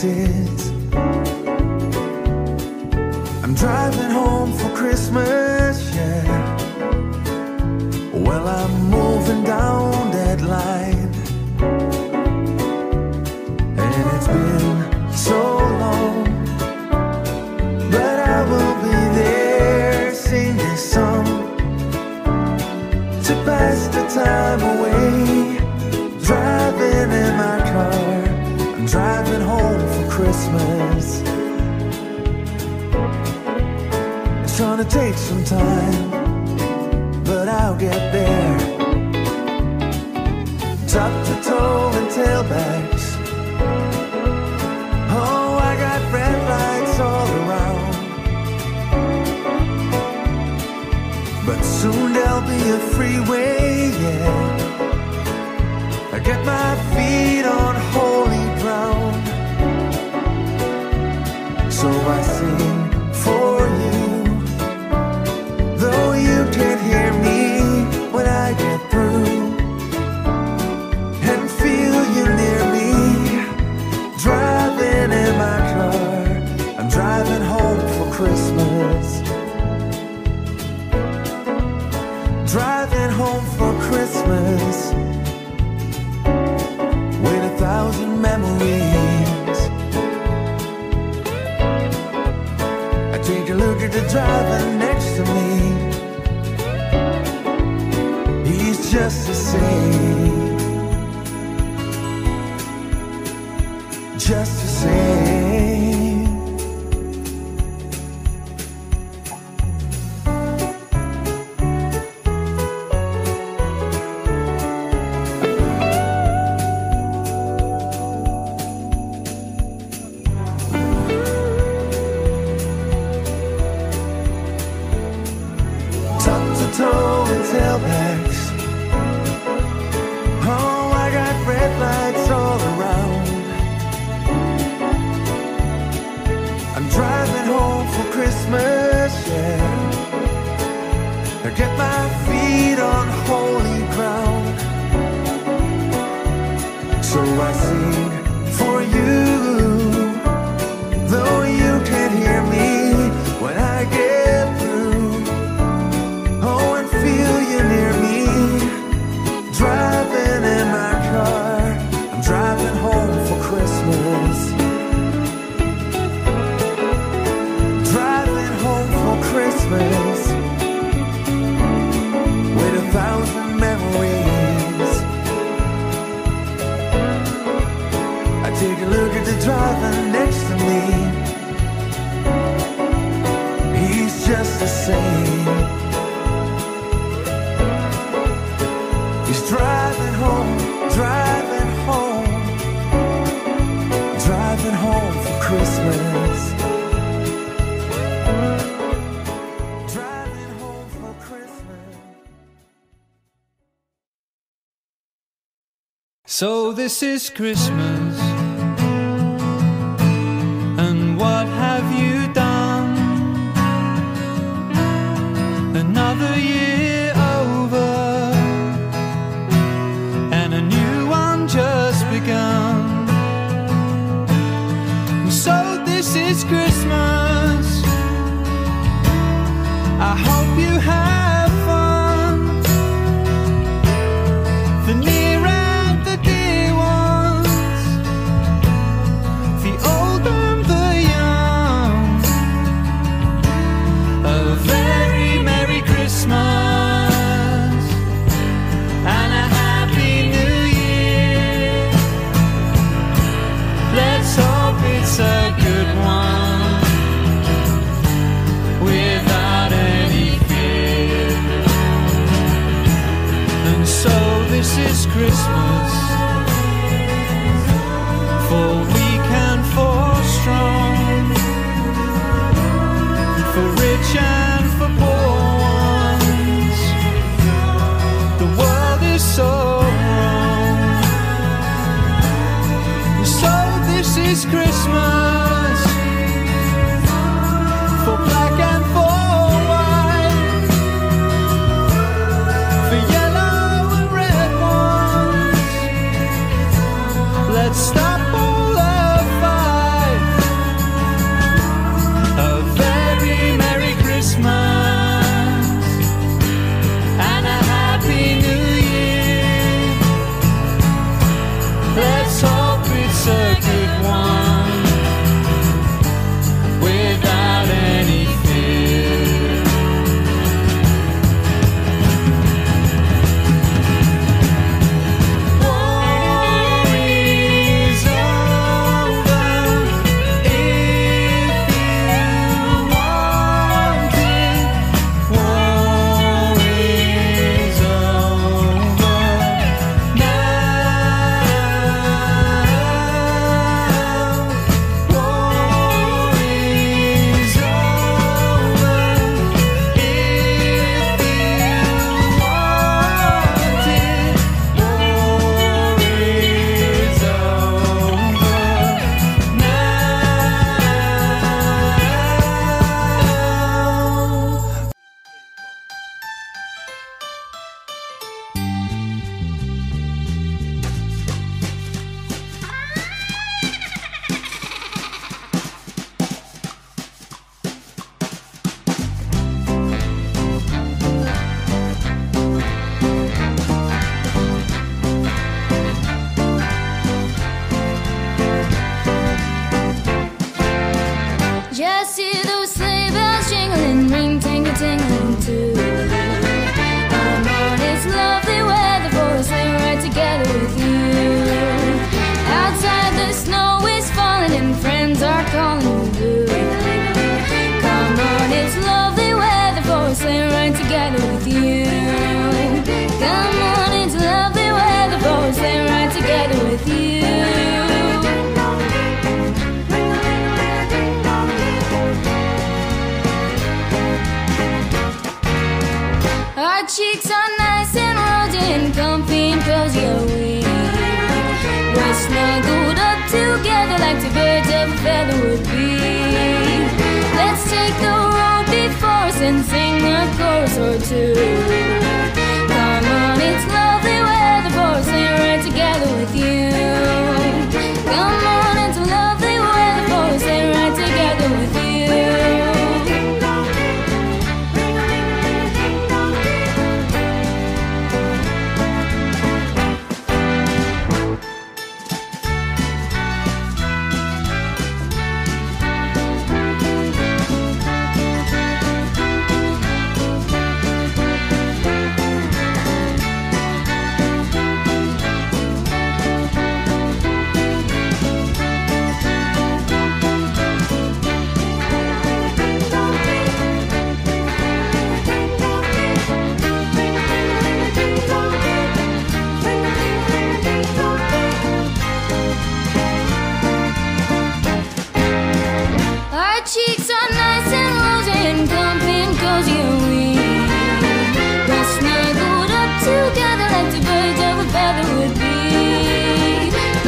pieces. I'm driving home for Christmas, yeah. Well, I'm moving down that line, and it's been so long, but I will be there. Sing this song to pass the time away. Driving in my car, I'm driving home for Christmas. It's gonna take some time, but I'll get there. Top to toe and tailbacks. Oh, I got red lights all around, but soon there'll be a freeway, yeah. I get my feet on holy ground, so I sing for you. Though you can't hear me when I get through, and feel you near me. Driving in my car, I'm driving home for Christmas. Driving home for Christmas with 1,000 memories. I take a look at the driver next to me. Just the same, just the same. Top to toe and tailbacks. Red lights all around. I'm driving home for Christmas, yeah. I get my feet on holy ground, so I sing for you. Though you can't hear me when I get through, oh, and feel you near me. Driving in my car, driving home for Christmas. Driving home for Christmas with 1,000 memories. I take a look at the driver next to me. He's just the same. He's driving home, driving home, driving home for Christmas. So this is Christmas, and what have you done? Another year over, and a new one just begun. So this is Christmas. I hope you have fun. The near and the dear ones, the old and the young. A very Merry Christmas. It's a good one, without any fear. And so this is Christmas, for weak and for strong, for rich and for poor ones. The world is so. This is Christmas, for black and for white, for yellow and red ones. Let's stop all the fight. cheeks are nice and rolled in, comfy and cozy are we. We're snuggled up together like two birds of a feather would be. Let's take the road before us and sing a chorus or two. Come on, it's lovely weather for us, sing right together with you. Come on, it's lovely weather for us, sing right together with you. Cheeks are nice and rosy and comfy and cozy and we. We're snuggled up together like two birds of a feather would be.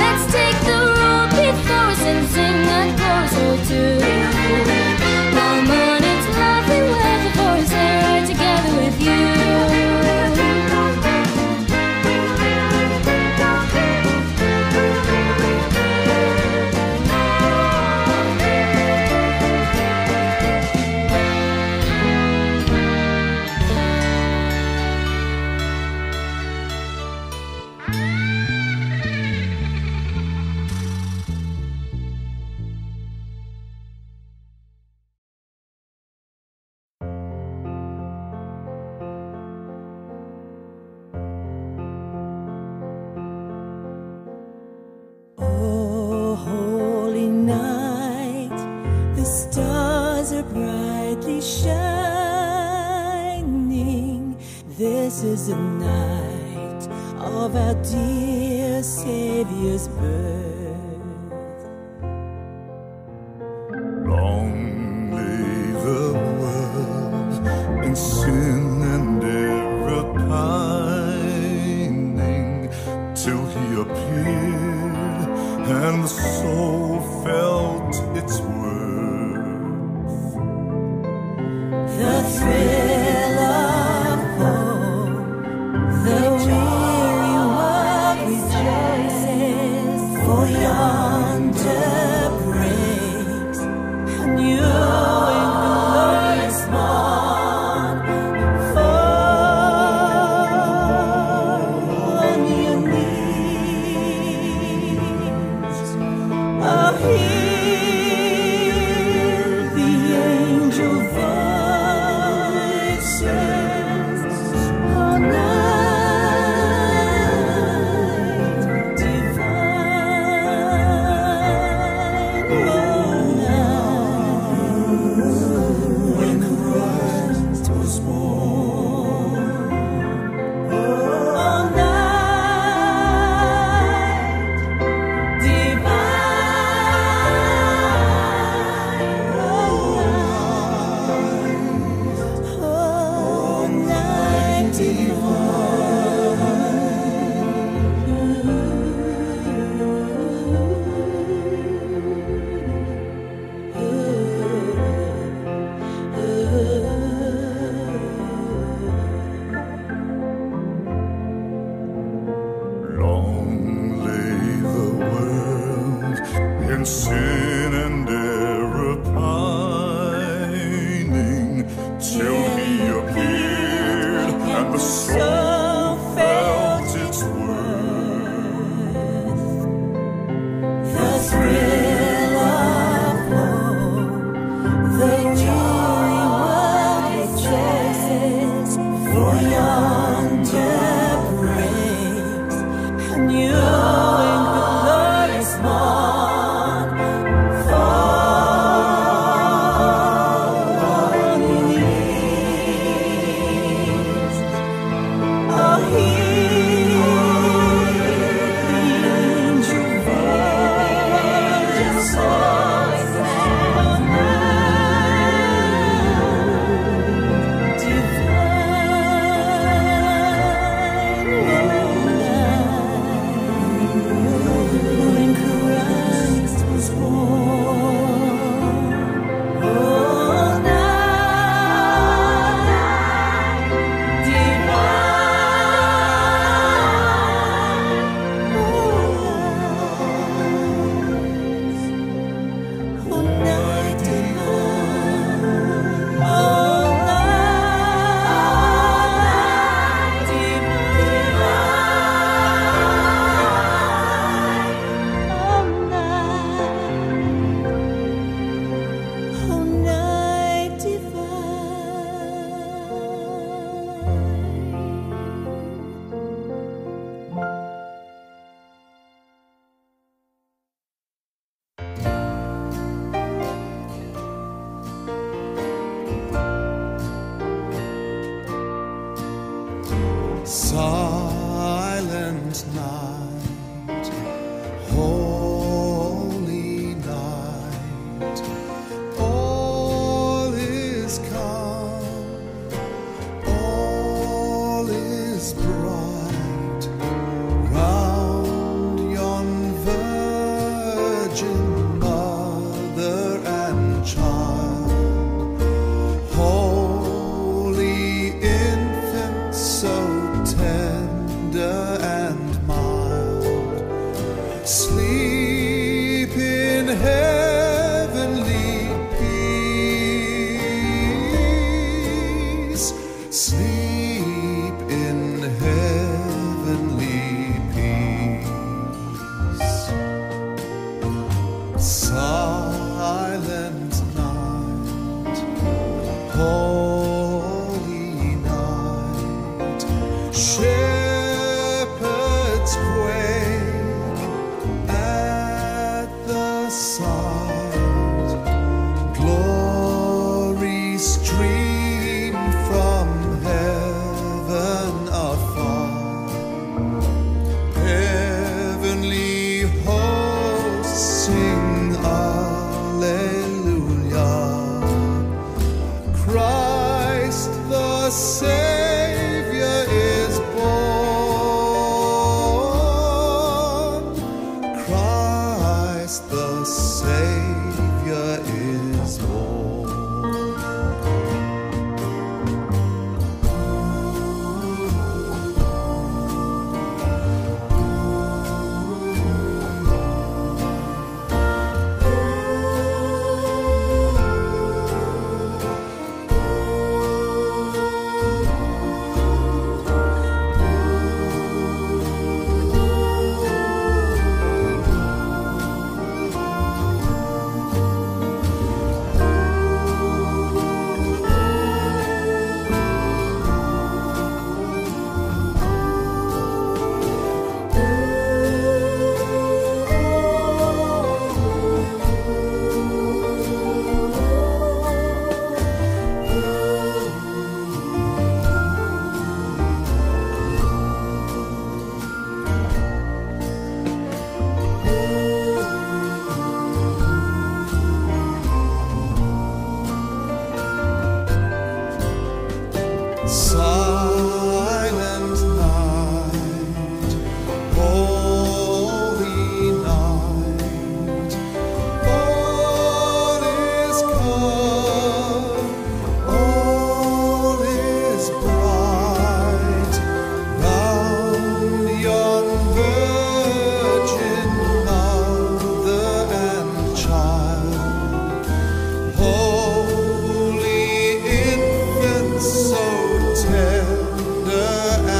Let's take the road before us and sing a chorus or two. Come on, it's lovely weather for us, stay right together with you. This is the night of our dear Saviour's birth. Long lay the world in sin and error pining, till He appeared and the soul felt its worth. The thrill of hope, the weary world rejoices, for yonder breaks a new and glorious morn. Fall on your knees, oh hear the angel voices all night. Silent night, holy night, all is calm, all is bright, round yon virgin mother and child, holy infant, so tender and mild, sleep in heavenly peace, sleep in heavenly peace. Silent night, holy night, shepherds quake at the sight, glories stream from heaven afar, heavenly hosts sing Alleluia, Christ the Savior is born, Christ the Savior is born. Silent night, holy night, all is calm, all is bright, round yon virgin mother and child, holy infant, so tender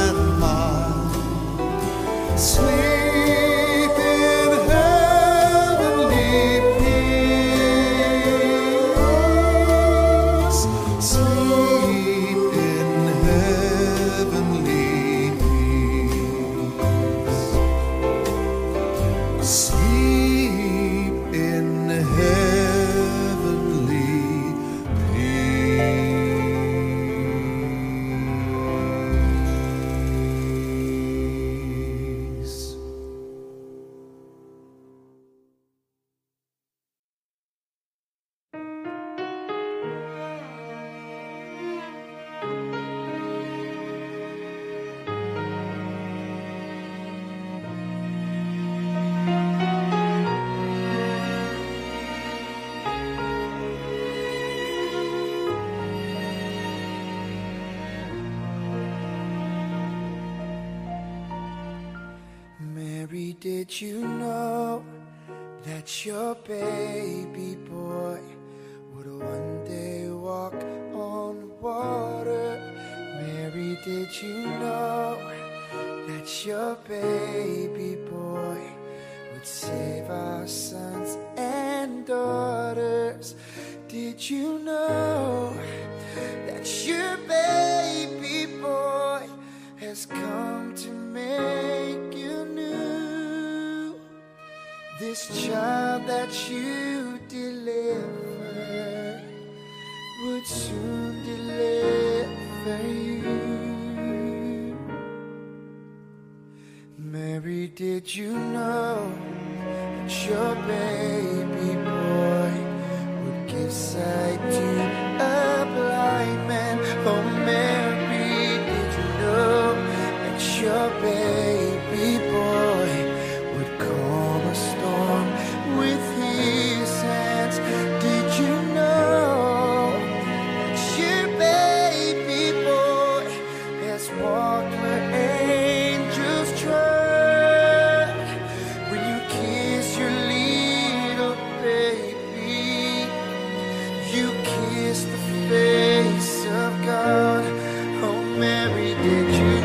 and mild, sleep in heavenly peace, sleep in heavenly peace, sleep in heavenly peace. Mary, did you know that your baby boy would one day walk on water? Mary, did you know that your baby boy would save our sons and daughters? Did you know that your baby boy has come to make you new? This child that you delivered would soon deliver you. did you know that your baby boy would give sight to a blind man? Oh Mary, did you know that your baby boy would calm a storm with his hands? Did you know that your baby boy has walked where angels trod? Mary, did you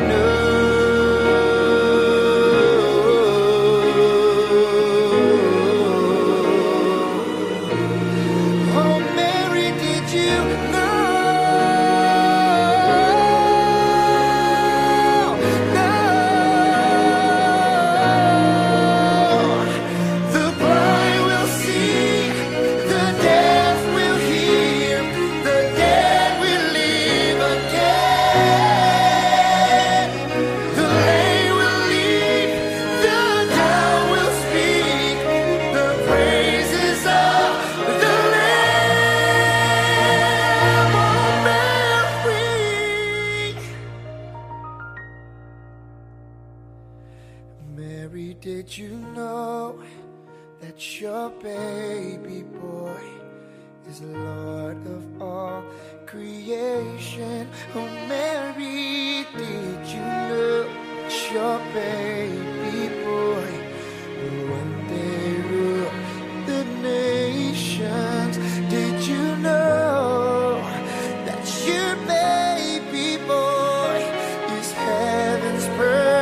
know that your baby boy is Lord of all creation? Oh Mary, did you know that your baby boy will one day rule the nations? Did you know that your baby boy is heaven's birth?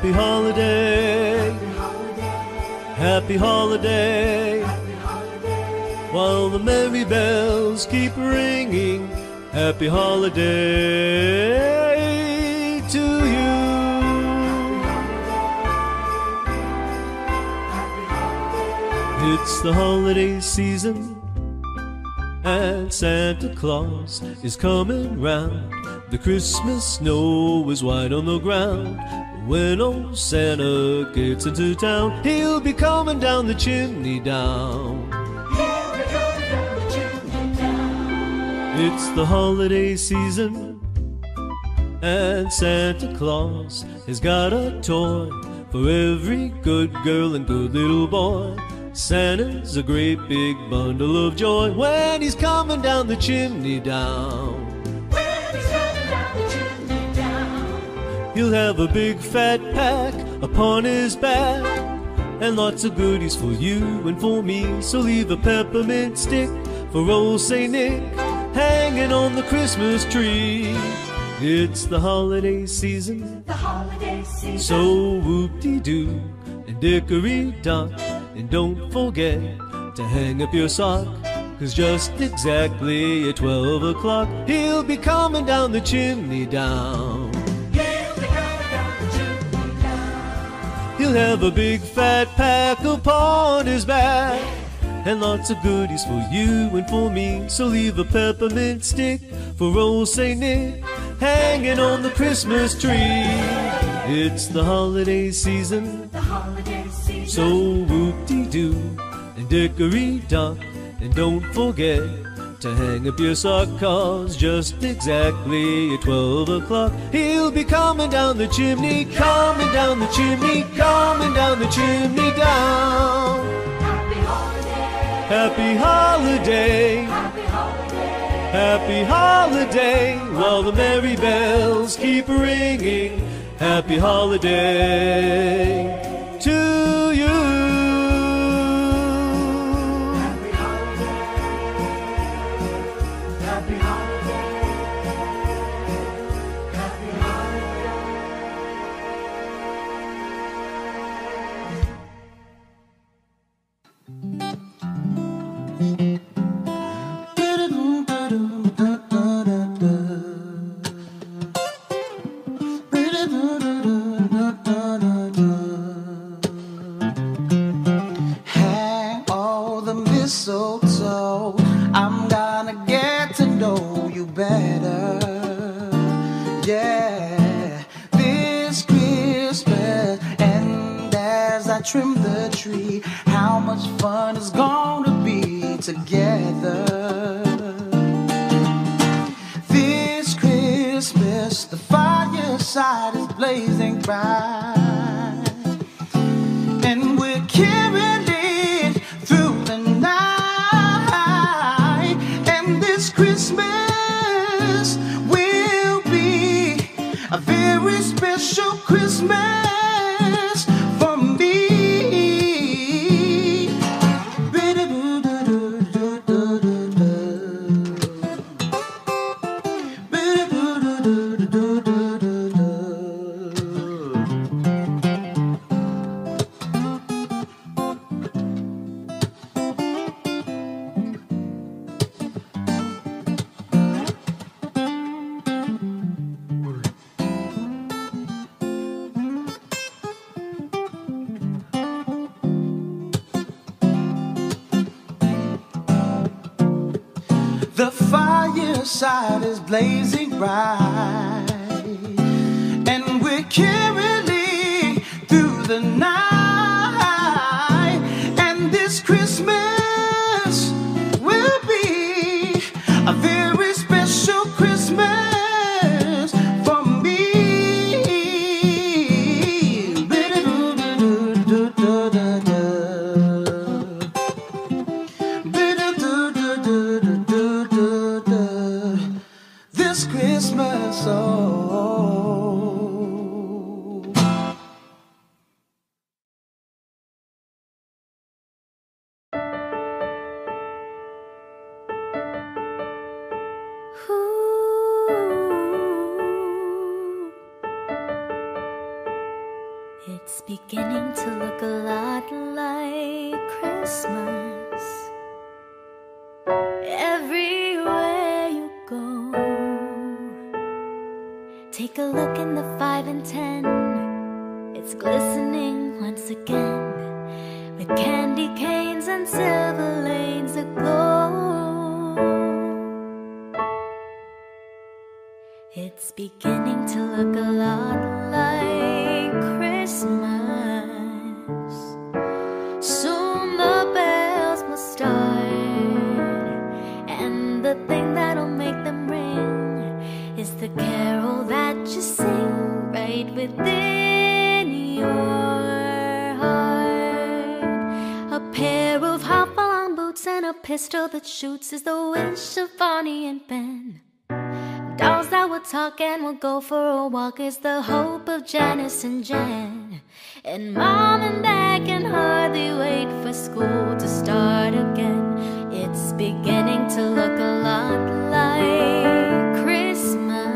Happy holiday, happy holiday, happy holiday, while the merry bells keep ringing, happy holiday to you. Happy holiday. It's the holiday season and Santa Claus is coming round. The Christmas snow is white on the ground. When old Santa gets into town, he'll be coming down the chimney down. He'll be coming down the chimney down. It's the holiday season, and Santa Claus has got a toy for every good girl and good little boy. Santa's a great big bundle of joy when he's coming down the chimney down. He'll have a big fat pack upon his back, and lots of goodies for you and for me. So leave a peppermint stick for old Saint Nick hanging on the Christmas tree. It's the holiday season, the holiday season. So whoop-de-doo and dickory-dock, and don't forget to hang up your sock, 'cause just exactly at 12 o'clock he'll be coming down the chimney down. He'll be coming down the chimney down. He'll have a big fat pack upon his back, and lots of goodies for you and for me. So leave a peppermint stick for old Saint Nick hanging on the Christmas tree. It's the holiday season, the holiday season. So whoop-de-doo and dickory-dock, and don't forget to hang up your sock, 'cause just exactly at 12 o'clock he'll be coming down the chimney, coming down the chimney, coming down the chimney down. Happy holiday, happy holiday, happy holiday, happy holiday, while the merry bells keep ringing. Happy holiday to you. Happy holiday, happy holiday, happy holiday. So I'm gonna get to know you better. Yeah, this Christmas. And as I trim the tree, how much fun it's gonna be together. This Christmas, the fireside is blazing bright, and we're carrying very special Christmas for me. The fireside is blazing bright, and we're caroling through the night. And this Christmas will be a very special Christmas for me. Christmas, oh. Ooh, it's beginning to look a lot like Christmas everywhere you go. Take a look in the 5 and 10. It's glistening once again with candy canes and silver lanes aglow. It's beginning to look a lot like Christmas. Soon the bells will start, and the thing that'll make them ring is the carol that you sing right within your heart. A pair of hop-along boots and a pistol that shoots is the wish of Barney and Ben. Dolls that will talk and will go for a walk is the hope of Janice and Jen. And Mom and Dad can hardly wait for school to start again. It's beginning to look a lot like Christmas.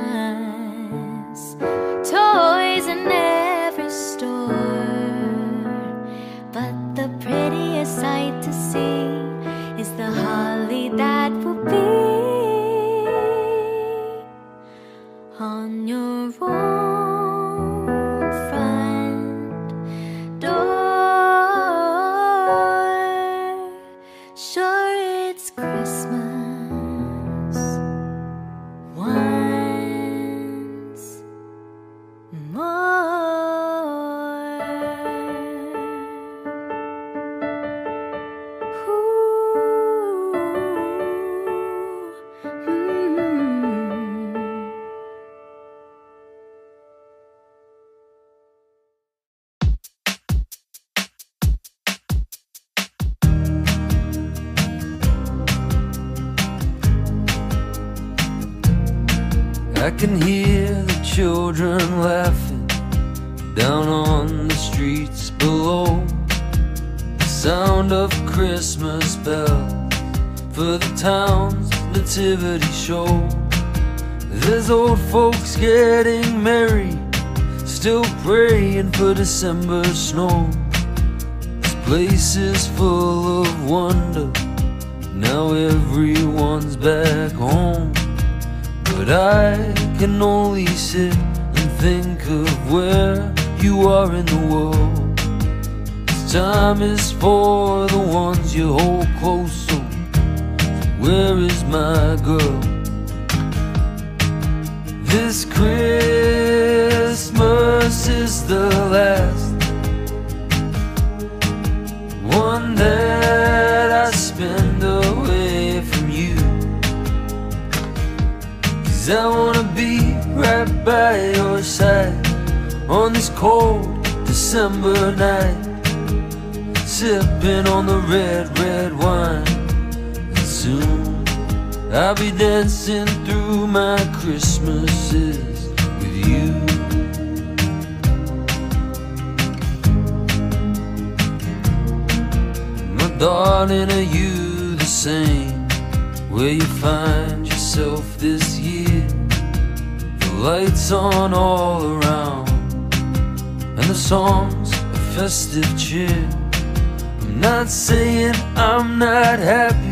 I can hear the children laughing down on the streets below. The sound of Christmas bells for the town's nativity show. There's old folks getting merry, still praying for December snow. This place is full of wonder, now everyone's back home. But I can only sit and think of where you are in the world. This time is for the ones you hold close, so where is my girl? This Christmas is the last one that I spend away from you, 'cause I wanna be right by your side on this cold December night, sipping on the red wine. And soon I'll be dancing through my Christmases with you. My darling, are you the same where you find yourself this year? The lights on all around and the songs of festive cheer. I'm not saying I'm not happy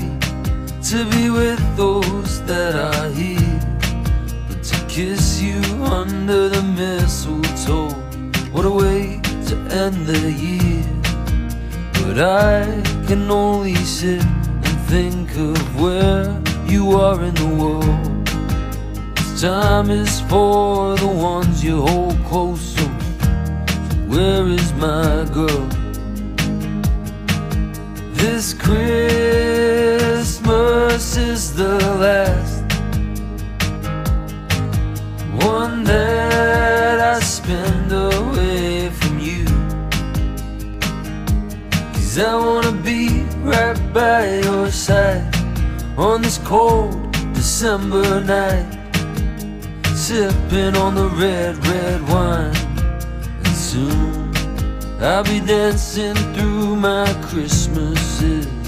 to be with those that are here, but to kiss you under the mistletoe, what a way to end the year. But I can only sit and think of where you are in the world. This time is for the ones you hold close, so where is my girl? This Christmas is the last one that I spend away from you, 'cause I wanna be right by your side on this cold December night, sipping on the red wine. And soon I'll be dancing through my Christmases